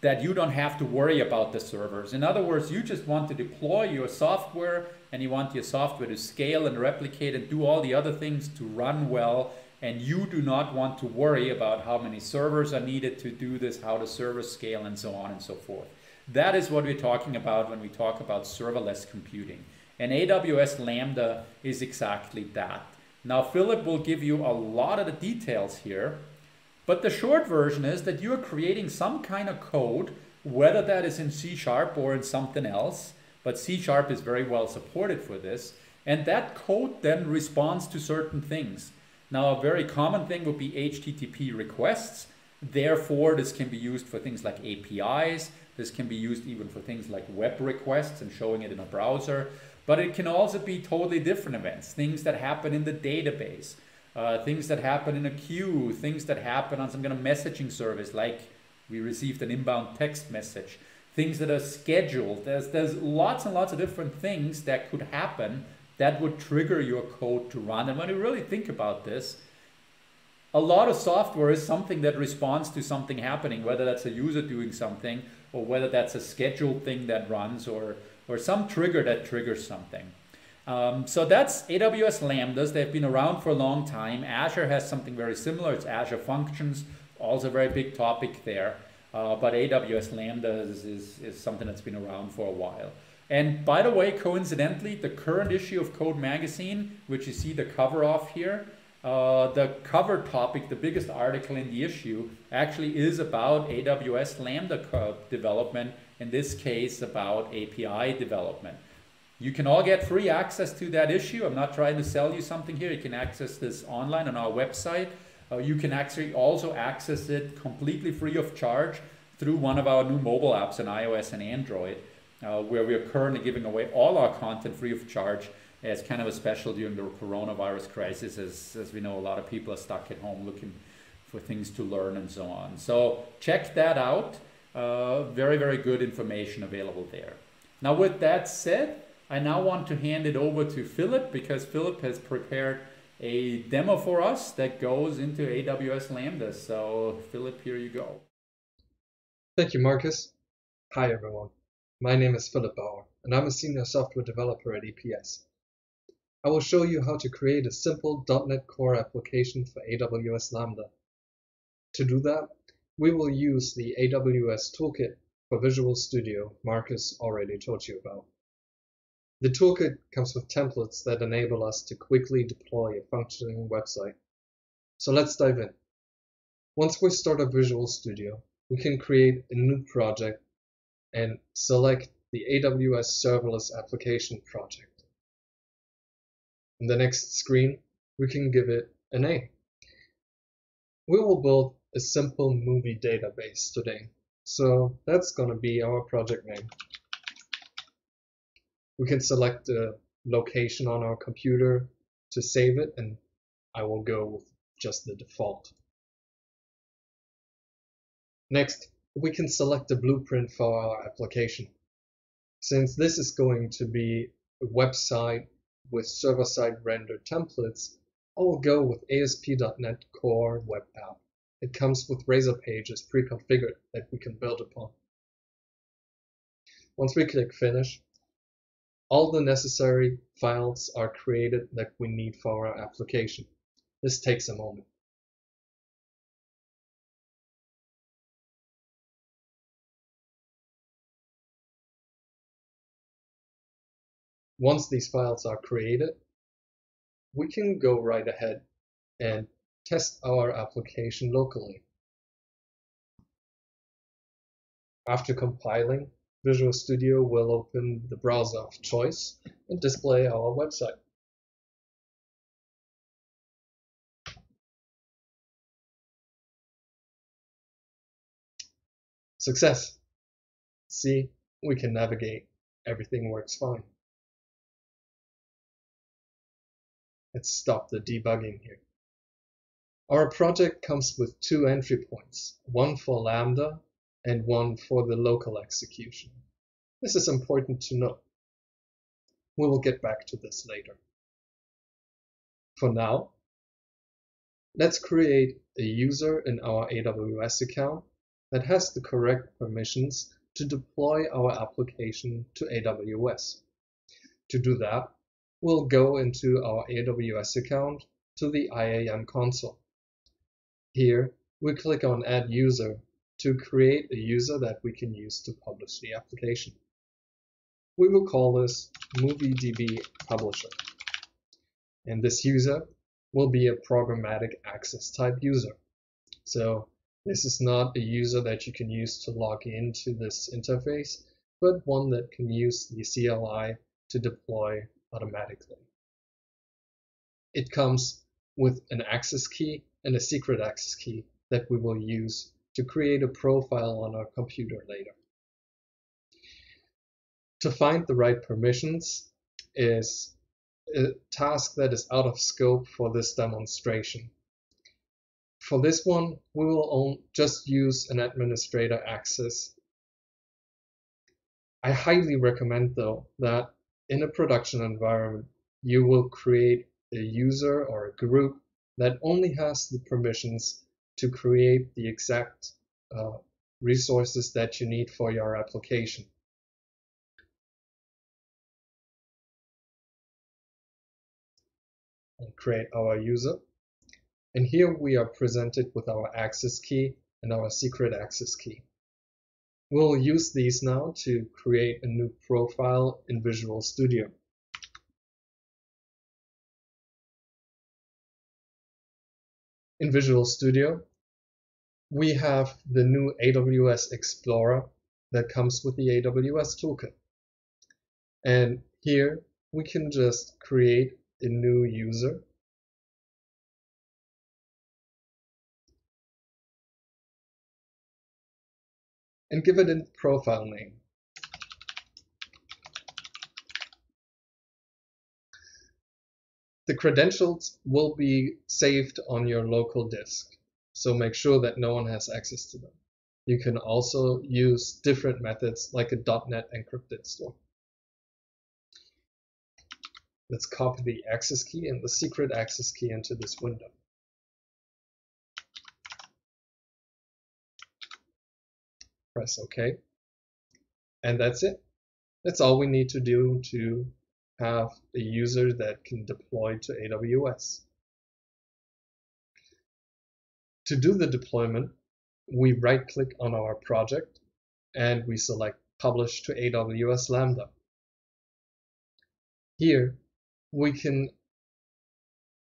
that you don't have to worry about the servers. In other words, you just want to deploy your software and you want your software to scale and replicate and do all the other things to run well. And you do not want to worry about how many servers are needed to do this, how the servers scale, and so on and so forth. That is what we're talking about when we talk about serverless computing. And A W S Lambda is exactly that. Now, Philip will give you a lot of the details here, but the short version is that you're creating some kind of code, whether that is in C sharp or in something else, but C sharp is very well supported for this, and that code then responds to certain things. Now, a very common thing would be H T T P requests. Therefore, this can be used for things like A P Is. This can be used even for things like web requests and showing it in a browser. But it can also be totally different events, things that happen in the database, uh, things that happen in a queue, things that happen on some kind of messaging service, like we received an inbound text message, things that are scheduled. There's, there's lots and lots of different things that could happen that would trigger your code to run. And when you really think about this, a lot of software is something that responds to something happening, whether that's a user doing something or whether that's a scheduled thing that runs or, or some trigger that triggers something. Um, so that's A W S Lambdas. They've been around for a long time. Azure has something very similar. It's Azure Functions, also a very big topic there. Uh, but A W S Lambdas is, is something that's been around for a while. And by the way, coincidentally, the current issue of Code Magazine, which you see the cover off here, uh, the cover topic, the biggest article in the issue, actually is about A W S Lambda development, in this case about A P I development. You can all get free access to that issue. I'm not trying to sell you something here. You can access this online on our website. Uh, you can actually also access it completely free of charge through one of our new mobile apps on iOS and Android, uh, where we are currently giving away all our content free of charge as kind of a special during the coronavirus crisis, as, as we know a lot of people are stuck at home looking for things to learn and so on. So check that out. Uh, very, very good information available there. Now with that said, I now want to hand it over to Philip, because Philip has prepared a demo for us that goes into A W S Lambda. So Philip, here you go. Thank you, Markus. Hi, everyone. My name is Philip Bauer, and I'm a senior software developer at E P S. I will show you how to create a simple dot net Core application for A W S Lambda. To do that, we will use the A W S Toolkit for Visual Studio Markus already told you about. The toolkit comes with templates that enable us to quickly deploy a functioning website. So let's dive in. Once we start a Visual Studio, we can create a new project and select the A W S Serverless Application project. In the next screen, we can give it a name. We will build a simple movie database today. So that's going to be our project name. We can select a location on our computer to save it, and I will go with just the default. Next, we can select a blueprint for our application. Since this is going to be a website with server-side rendered templates, I will go with A S P dot net Core Web App. It comes with Razor pages pre-configured that we can build upon. Once we click Finish, all the necessary files are created that we need for our application. This takes a moment. Once these files are created, we can go right ahead and test our application locally. After compiling, Visual Studio will open the browser of choice and display our website. Success! See, we can navigate. Everything works fine. Let's stop the debugging here. Our project comes with two entry points, one for Lambda and one for the local execution. This is important to note. We will get back to this later. For now, let's create a user in our A W S account that has the correct permissions to deploy our application to A W S. To do that, we'll go into our A W S account to the I A M console. Here, we click on Add User to create a user that we can use to publish the application. We will call this MovieDB Publisher. And this user will be a programmatic access type user. So this is not a user that you can use to log into this interface, but one that can use the C L I to deploy automatically. It comes with an access key and a secret access key that we will use to create a profile on our computer later. To find the right permissions is a task that is out of scope for this demonstration. For this one, we will just use an administrator access. I highly recommend, though, that in a production environment, you will create a user or a group that only has the permissions to create the exact uh, resources that you need for your application. And create our user. And here we are presented with our access key and our secret access key. We'll use these now to create a new profile in Visual Studio. In Visual Studio, we have the new A W S Explorer that comes with the A W S Toolkit. And here we can just create a new user. And give it a profile name. The credentials will be saved on your local disk, so make sure that no one has access to them. You can also use different methods like a dot net encrypted store. Let's copy the access key and the secret access key into this window. Press OK. And that's it. That's all we need to do to have a user that can deploy to A W S. To do the deployment, we right-click on our project and we select Publish to A W S Lambda. Here, we can,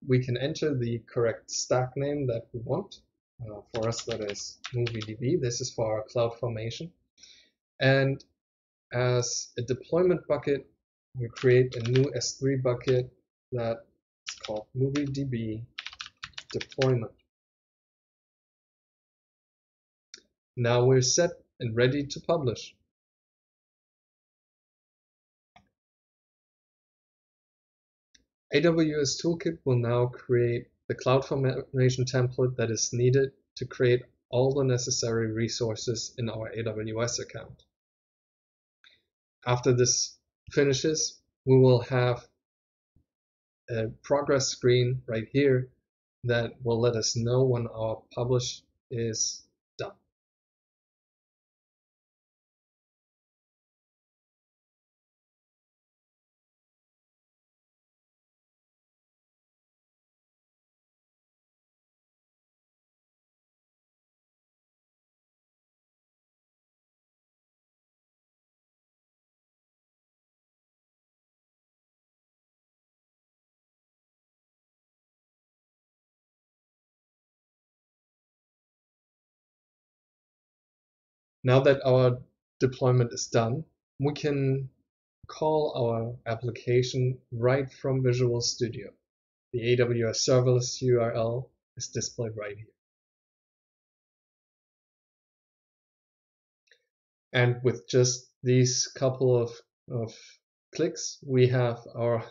we can enter the correct stack name that we want. Uh, for us, that is MovieDB. This is for our CloudFormation. And as a deployment bucket, we create a new S three bucket that is called MovieDB deployment. Now we're set and ready to publish. A W S Toolkit will now create the CloudFormation template that is needed to create all the necessary resources in our A W S account. After this finishes, we will have a progress screen right here that will let us know when our publish is done. Now that our deployment is done, we can call our application right from Visual Studio. The A W S serverless U R L is displayed right here. And with just these couple of, of clicks, we have our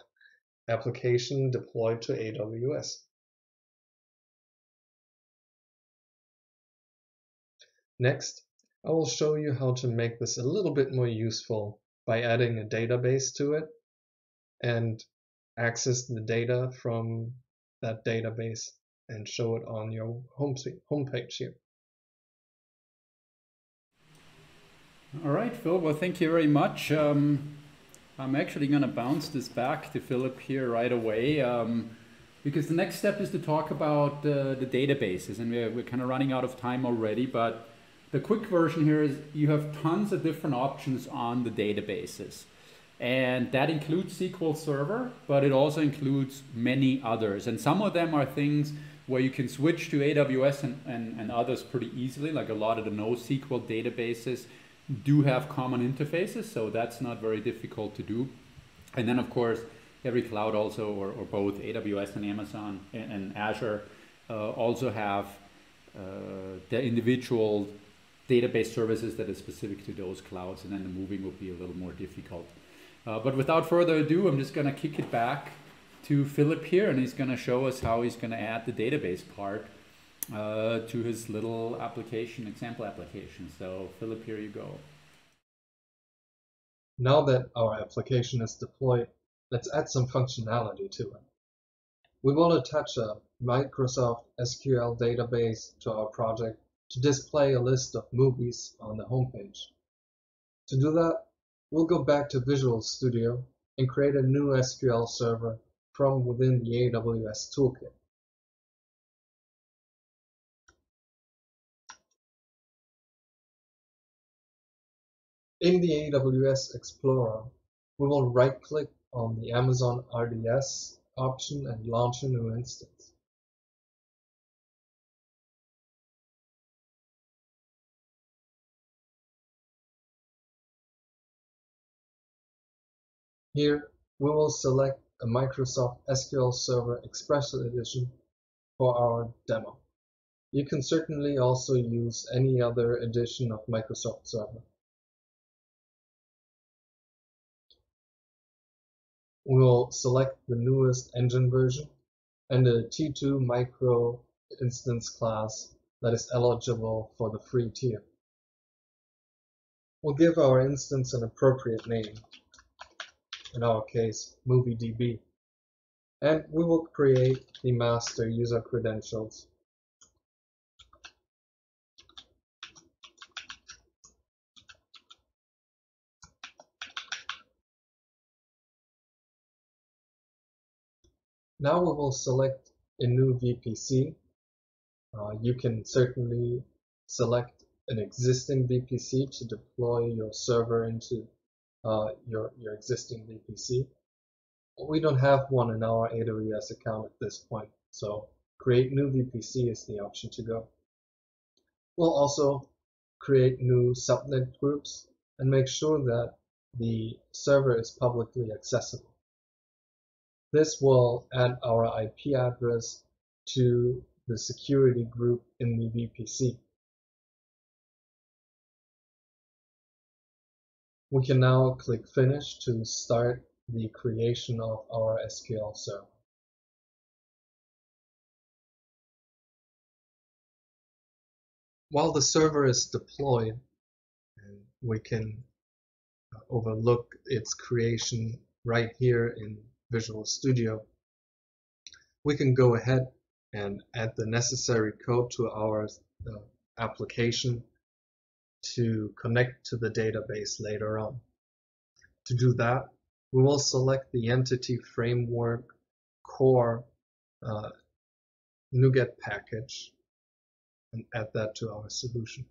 application deployed to A W S. Next, I will show you how to make this a little bit more useful by adding a database to it and access the data from that database and show it on your home homepage here. All right, Phil, well, thank you very much. Um, I'm actually going to bounce this back to Philip here right away. Um, because the next step is to talk about uh, the databases, and we're, we're kind of running out of time already, but the quick version here is you have tons of different options on the databases, and that includes S Q L Server, but it also includes many others. And some of them are things where you can switch to A W S and, and, and others pretty easily, like a lot of the NoSQL databases do have common interfaces, so that's not very difficult to do. And then, of course, every cloud also, or, or both A W S and Amazon and, and Azure uh, also have uh, the individual database services that are specific to those clouds, and then the moving will be a little more difficult. Uh, but without further ado, I'm just going to kick it back to Philip here, and he's going to show us how he's going to add the database part uh, to his little application, example application. So Philip, here you go. Now that our application is deployed, let's add some functionality to it. We will attach a Microsoft S Q L database to our project to display a list of movies on the homepage. To do that, we'll go back to Visual Studio and create a new S Q L server from within the A W S Toolkit. In the A W S Explorer, we will right-click on the Amazon R D S option and launch a new instance. Here, we will select a Microsoft S Q L Server Express Edition for our demo. You can certainly also use any other edition of Microsoft Server. We will select the newest engine version and the T two micro instance class that is eligible for the free tier. We'll give our instance an appropriate name, in our case MovieDB, and we will create the master user credentials. Now we will select a new V P C. Uh, you can certainly select an existing V P C to deploy your server into uh, your, your existing V P C. We don't have one in our A W S account at this point, so create new V P C is the option to go. We'll also create new subnet groups and make sure that the server is publicly accessible. This will add our I P address to the security group in the V P C. We can now click Finish to start the creation of our S Q L server. While the server is deployed, we can overlook its creation right here in Visual Studio, we can go ahead and add the necessary code to our uh, application to connect to the database later on. To do that, we will select the Entity Framework Core uh, NuGet package and add that to our solution.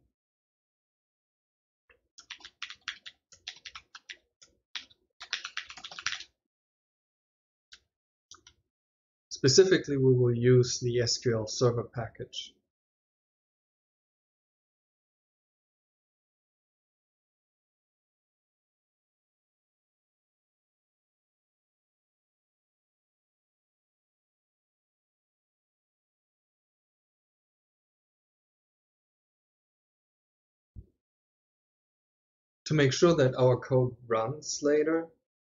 Specifically, we will use the S Q L Server package. To make sure that our code runs later,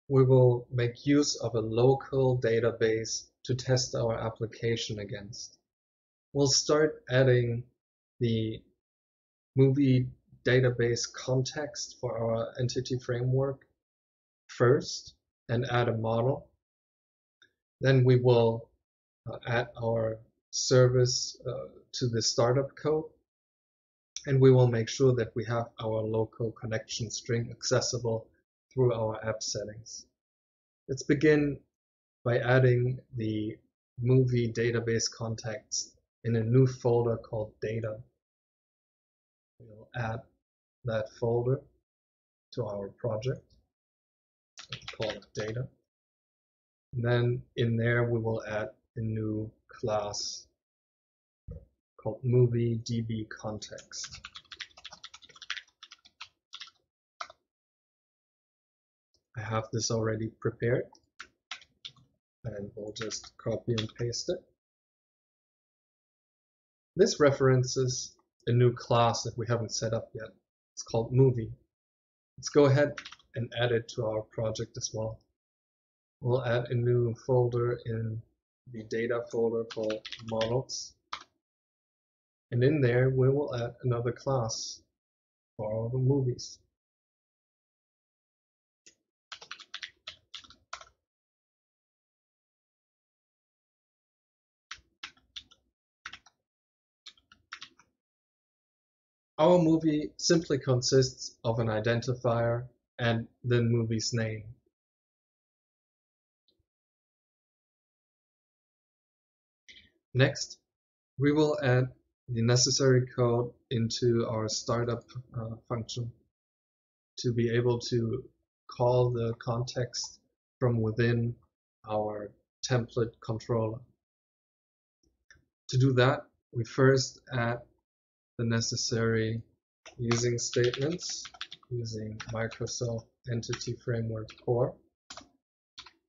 we will make use of a local database to test our application against. We'll start adding the movie database context for our entity framework first and add a model. Then we will add our service uh, to the startup code, and we will make sure that we have our local connection string accessible through our app settings. Let's begin by adding the movie database context in a new folder called Data. We'll add that folder to our project, call it Data. And then in there we will add a new class called MovieDB Context. I have this already prepared, and we'll just copy and paste it. This references a new class that we haven't set up yet. It's called Movie. Let's go ahead and add it to our project as well. We'll add a new folder in the data folder called Models. And in there, we will add another class for our movies. Our movie simply consists of an identifier and the movie's name. Next, we will add the necessary code into our startup uh, function to be able to call the context from within our template controller. To do that, we first add the necessary using statements using Microsoft Entity Framework Core,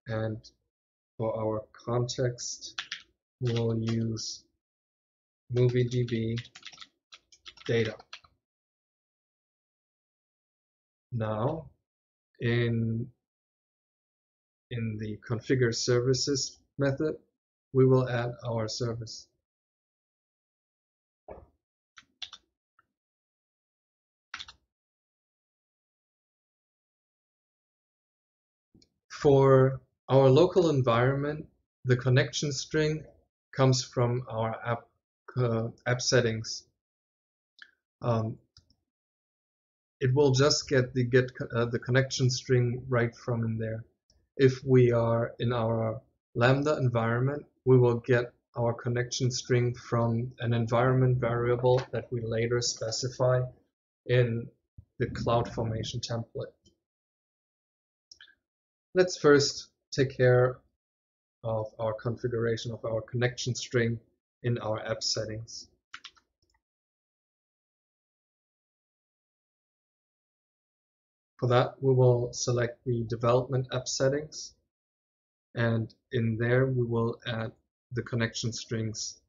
and for our context we'll use MovieDB data. Now in in the configure services method we will add our service. For our local environment, the connection string comes from our app uh, app settings. Um, it will just get the get uh, the connection string right from in there. If we are in our Lambda environment, we will get our connection string from an environment variable that we later specify in the CloudFormation template. Let's first take care of our configuration of our connection string in our app settings. For that, we will select the development app settings, and in there we will add the connection strings.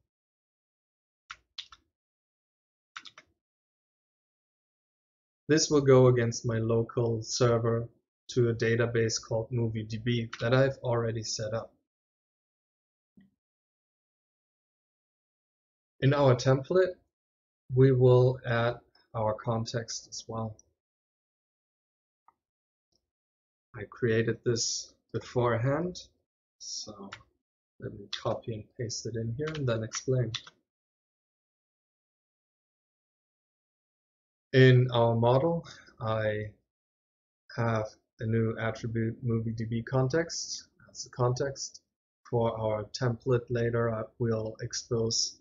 This will go against my local server to a database called MovieDB that I've already set up. In our template, we will add our context as well. I created this beforehand, so let me copy and paste it in here and then explain. In our model, I have a new attribute MovieDB context as the context. For our template later, I will expose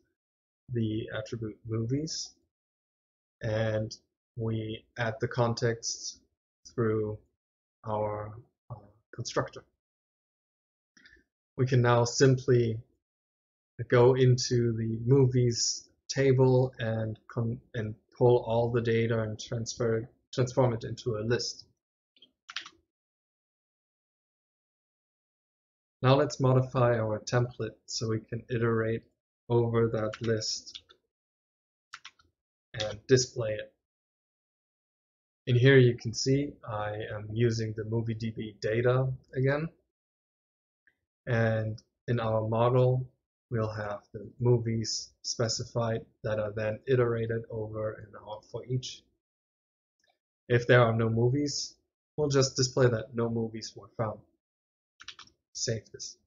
the attribute movies, and we add the context through our uh, constructor. We can now simply go into the movies table and con and pull all the data and transfer transform it into a list. Now let's modify our template so we can iterate over that list and display it. In here you can see I am using the MovieDB data again, and in our model we'll have the movies specified that are then iterated over in our for each. If there are no movies, we'll just display that no movies were found. Save this.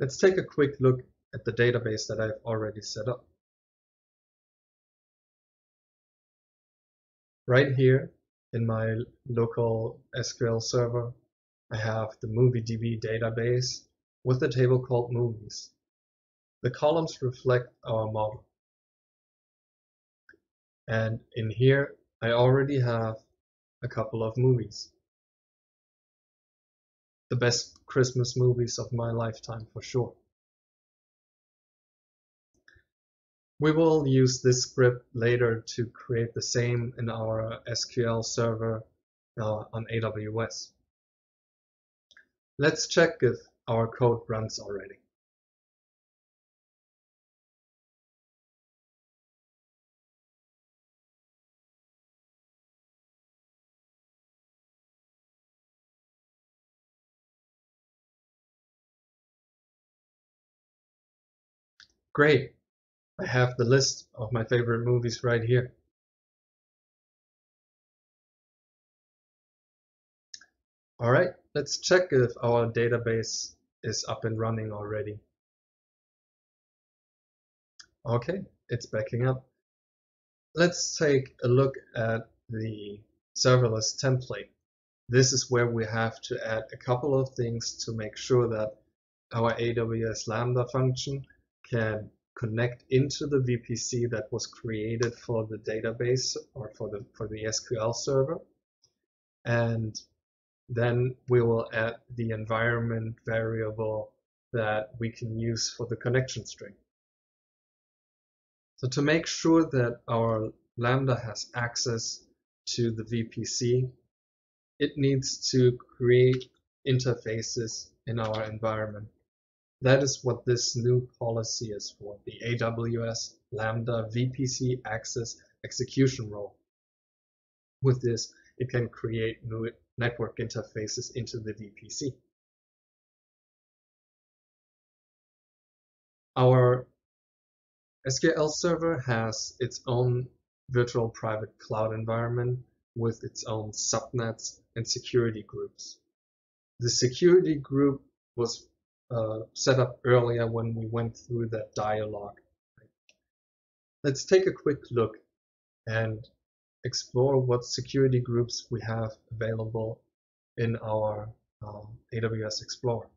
Let's take a quick look at the database that I've already set up. Right here in my local S Q L server, I have the MovieDB database with a table called movies. The columns reflect our model. And in here, I already have a couple of movies. The best Christmas movies of my lifetime for sure. We will use this script later to create the same in our S Q L server uh, on A W S. Let's check if our code runs already. Great, I have the list of my favorite movies right here. All right, let's check if our database is up and running already. Okay, it's backing up. Let's take a look at the serverless template. This is where we have to add a couple of things to make sure that our A W S Lambda function can connect into the V P C that was created for the database or for the for the S Q L server. And then we will add the environment variable that we can use for the connection string. So to make sure that our Lambda has access to the V P C, it needs to create interfaces in our environment. That is what this new policy is for, the A W S Lambda V P C Access Execution Role. With this, it can create new network interfaces into the V P C. Our S Q L server has its own virtual private cloud environment with its own subnets and security groups. The security group was uh, set up earlier when we went through that dialogue. Let's take a quick look and explore what security groups we have available in our um, A W S Explorer.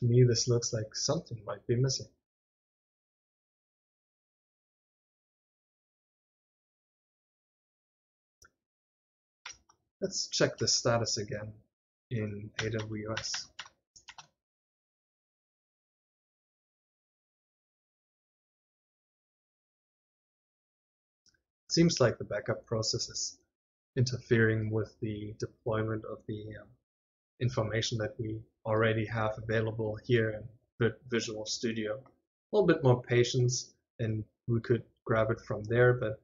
To me, this looks like something might be missing. Let's check the status again in A W S. Seems like the backup process is interfering with the deployment of the um, information that we already have available here in Visual Studio. A little bit more patience and we could grab it from there, but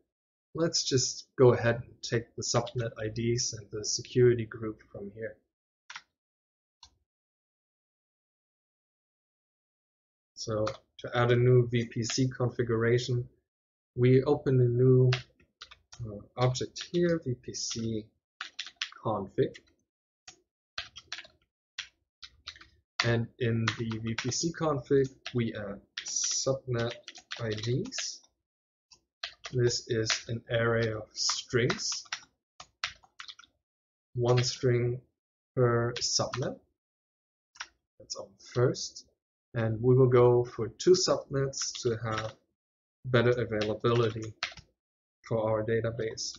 let's just go ahead and take the subnet I Ds and the security group from here. So to add a new V P C configuration, we open a new uh, object here, V P C config. And in the V P C config, we add subnet I Ds. This is an array of strings, one string per subnet. That's on first. And we will go for two subnets to have better availability for our database.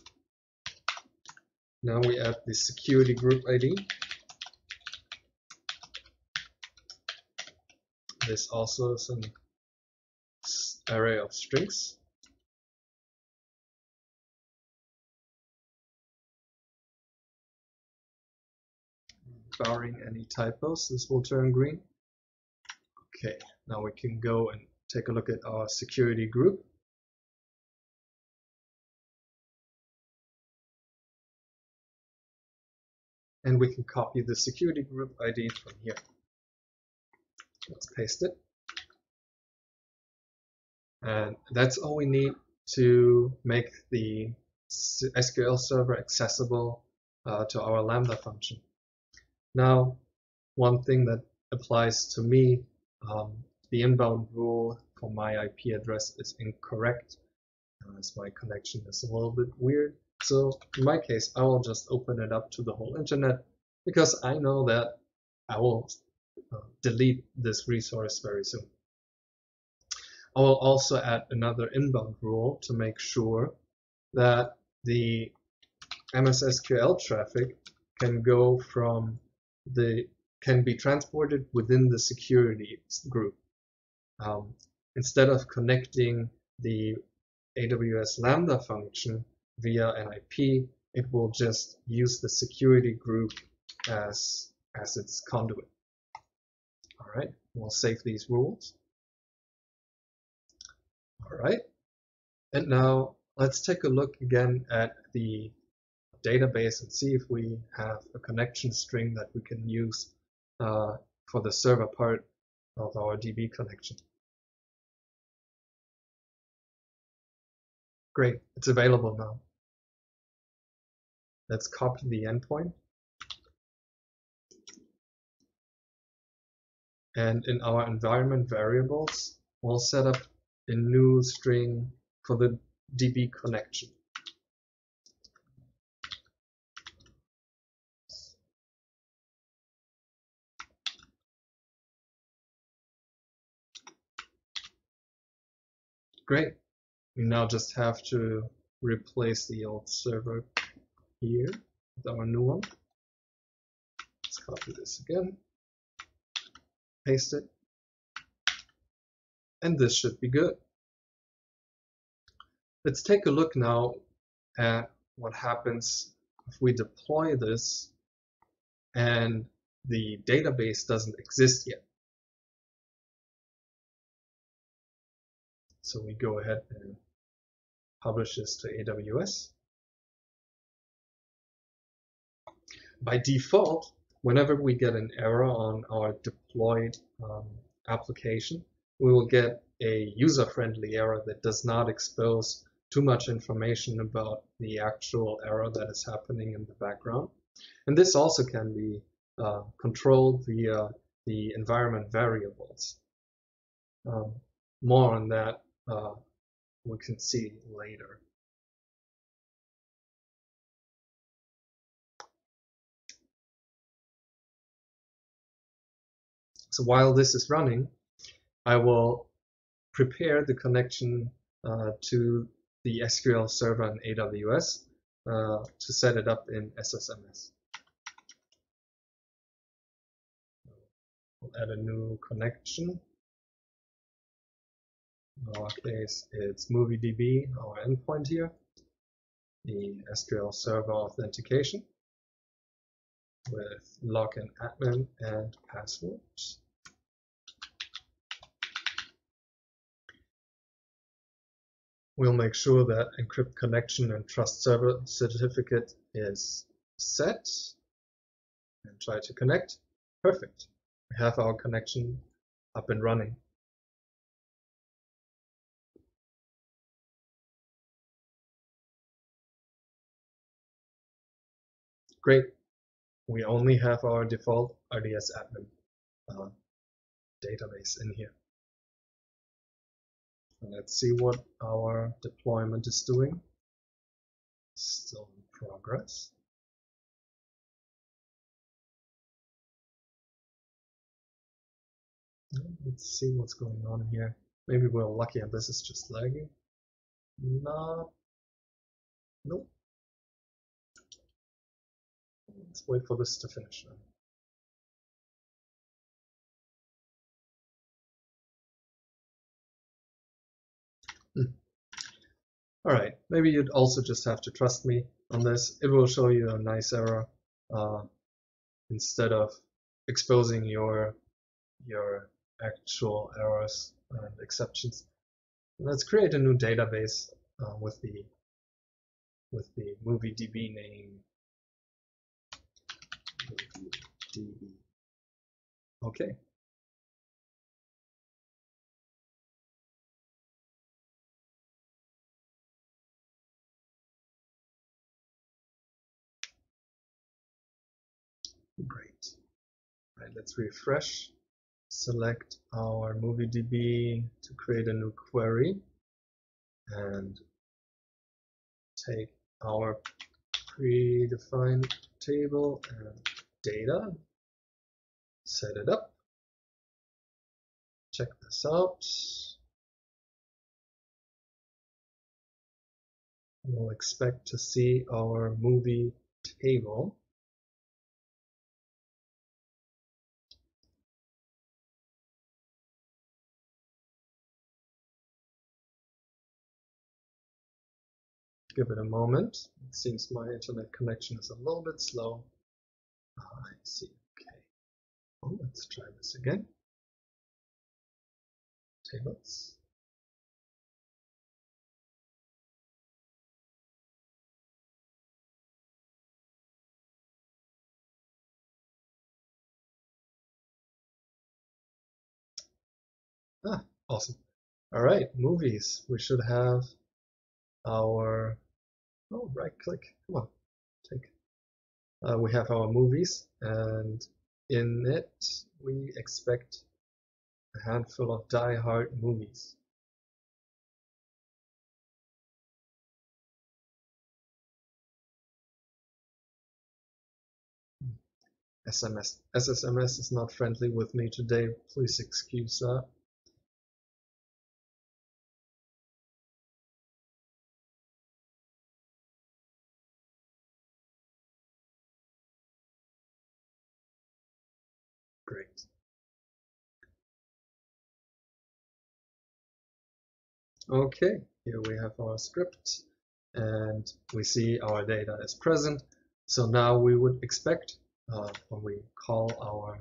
Now we add the security group I D. This also is an array of strings. Barring any typos, this will turn green. Okay, now we can go and take a look at our security group. And we can copy the security group I D from here. Let's paste it. And that's all we need to make the S Q L server accessible uh, to our Lambda function. Now, one thing that applies to me, um, the inbound rule for my I P address is incorrect, as my connection is a little bit weird. So in my case, I will just open it up to the whole internet because I know that I will Uh, delete this resource very soon. I will also add another inbound rule to make sure that the M S S Q L traffic can go from the can be transported within the security group. Um, instead of connecting the A W S Lambda function via an I P, it will just use the security group as as its conduit. Alright, we'll save these rules. Alright, and now let's take a look again at the database and see if we have a connection string that we can use uh, for the server part of our D B connection. Great, it's available now. Let's copy the endpoint. and in our environment variables, we'll set up a new string for the D B connection. Great. We now just have to replace the old server here with our new one. Let's copy this again, paste it, and this should be good. Let's take a look now at what happens if we deploy this and the database doesn't exist yet. So we go ahead and publish this to A W S. By default, whenever we get an error on our deployed um, application, we will get a user-friendly error that does not expose too much information about the actual error that is happening in the background. And this also can be uh, controlled via the environment variables. Um, more on that Uh, we can see later. So while this is running, I will prepare the connection uh, to the S Q L server in A W S uh, to set it up in S S M S. We'll add a new connection. In our case, it's MovieDB, our endpoint here, the S Q L Server authentication with login admin and password. We'll make sure that encrypt connection and trust server certificate is set and try to connect. Perfect. We have our connection up and running. Great, we only have our default R D S admin uh, database in here. Let's see what our deployment is doing. Still in progress. Let's see what's going on here. Maybe we're lucky and this is just lagging. No. Nope. Let's wait for this to finish. Hmm. All right, maybe you'd also just have to trust me on this. It will show you a nice error uh, instead of exposing your your actual errors and exceptions. Let's create a new database uh, with the with the MovieDB name. Okay. Great. All right, let's refresh. Select our MovieDB to create a new query and take our predefined table and data, set it up, check this out. We'll expect to see our movie table. Give it a moment. It seems my internet connection is a little bit slow. I see, okay. Well, let's try this again. Tables. Ah, awesome. All right, movies. We should have our, oh, right click, come on, take. Uh, we have our movies, and in it we expect a handful of die-hard movies. S M S. S S M S is not friendly with me today, please excuse that. Great. Okay, here we have our script and we see our data is present. So now we would expect Uh, when we call our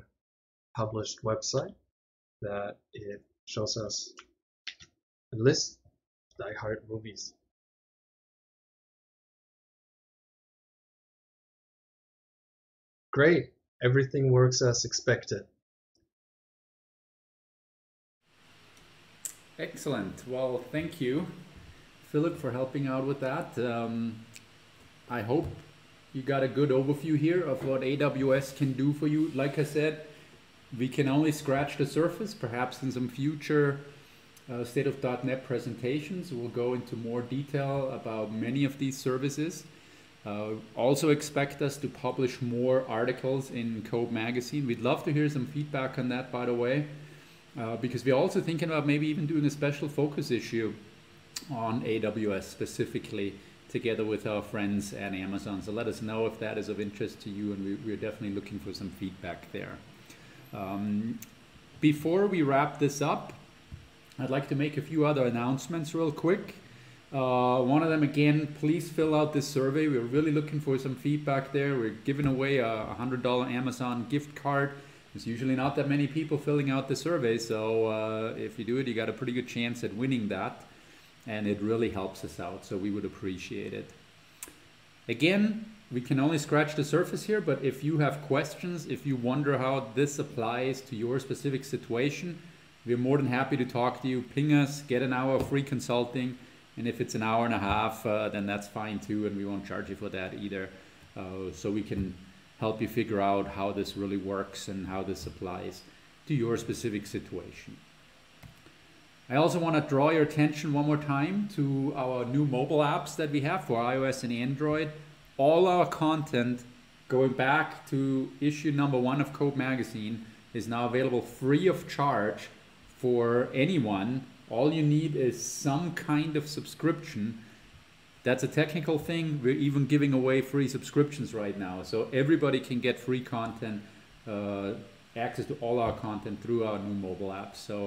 published website, that it shows us a list of die-hard movies. Great, everything works as expected. Excellent. Well, thank you, Philip, for helping out with that. Um, I hope you got a good overview here of what A W S can do for you. Like I said, we can only scratch the surface. Perhaps in some future uh, State of .dot net presentations, we'll go into more detail about many of these services. Uh, also expect us to publish more articles in Code Magazine. We'd love to hear some feedback on that, by the way, uh, because we're also thinking about maybe even doing a special focus issue on A W S specifically, together with our friends at Amazon. So let us know if that is of interest to you, and we, we're definitely looking for some feedback there. Um, before we wrap this up, I'd like to make a few other announcements real quick. Uh, one of them, again, please fill out this survey. We're really looking for some feedback there. We're giving away a one hundred dollar Amazon gift card. There's usually not that many people filling out the survey, so uh, if you do it, you got a pretty good chance at winning that. And it really helps us out, so we would appreciate it. Again, we can only scratch the surface here, but if you have questions, if you wonder how this applies to your specific situation, we're more than happy to talk to you. Ping us, get an hour of free consulting, and if it's an hour and a half, uh, then that's fine too, and we won't charge you for that either. Uh, so we can help you figure out how this really works and how this applies to your specific situation. I also want to draw your attention one more time to our new mobile apps that we have for iOS and Android. All our content, going back to issue number one of Code Magazine, is now available free of charge for anyone. All you need is some kind of subscription. That's a technical thing. We're even giving away free subscriptions right now. So everybody can get free content, uh, access to all our content through our new mobile app. So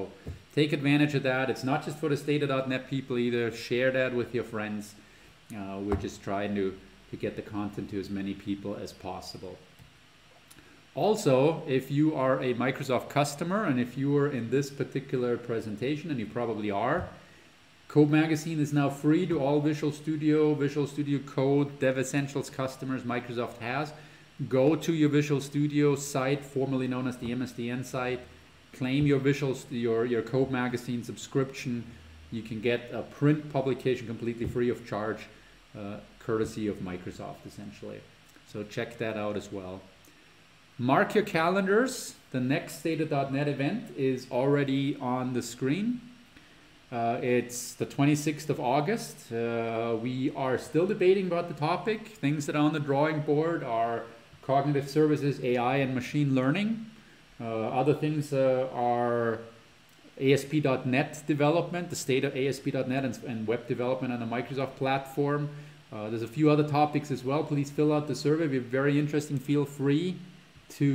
take advantage of that. It's not just for the State of .dot net people either. Share that with your friends. Uh, we're just trying to, to get the content to as many people as possible. Also, if you are a Microsoft customer and if you were in this particular presentation, and you probably are, Code Magazine is now free to all Visual Studio, Visual Studio Code, Dev Essentials customers Microsoft has. Go to your Visual Studio site, formerly known as the M S D N site, claim your Visual your your Code Magazine subscription. You can get a print publication completely free of charge, uh, courtesy of Microsoft, essentially. So check that out as well. Mark your calendars. The next State of .dot net event is already on the screen. Uh, it's the twenty-sixth of August. Uh, we are still debating about the topic. Things that are on the drawing board are cognitive services, A I, and machine learning. Uh, other things uh, are A S P dot net development, the state of A S P dot net and, and web development on the Microsoft platform. Uh, there's a few other topics as well. Please fill out the survey. We're very interested. Feel free to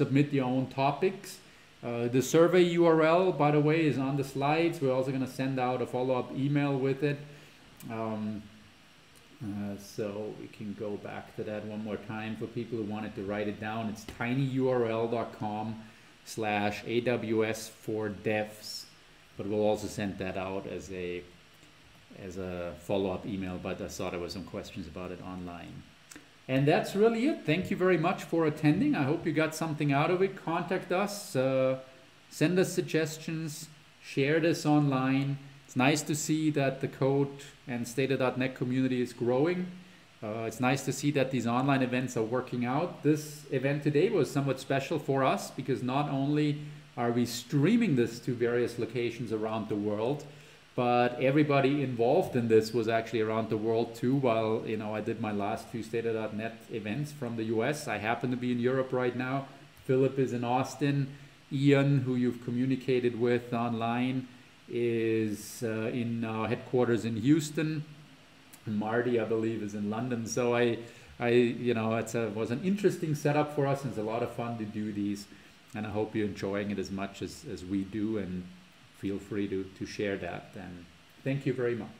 submit your own topics. Uh, the survey U R L, by the way, is on the slides. We're also going to send out a follow-up email with it. Um, Uh, so we can go back to that one more time for people who wanted to write it down. It's tinyurl dot com slash A W S for devs, but we'll also send that out as a as a follow-up email, but I saw there were some questions about it online. And that's really it. Thank you very much for attending. I hope you got something out of it. Contact us, uh, send us suggestions, share this online. It's nice to see that the code and State of .dot net community is growing. Uh, it's nice to see that these online events are working out. This event today was somewhat special for us because not only are we streaming this to various locations around the world? But everybody involved in this was actually around the world too. While, you know, I did my last few State of dot net events from the U S, I happen to be in Europe right now. Philip is in Austin. Ian, who you've communicated with online, is uh, in our headquarters in Houston. Marty, I believe, is in London. So I, I you know, it's a, was an interesting setup for us, and it's a lot of fun to do these. And I hope you're enjoying it as much as, as we do, and feel free to, to share that. And thank you very much.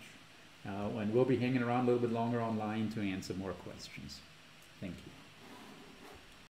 Uh, and we'll be hanging around a little bit longer online to answer more questions. Thank you.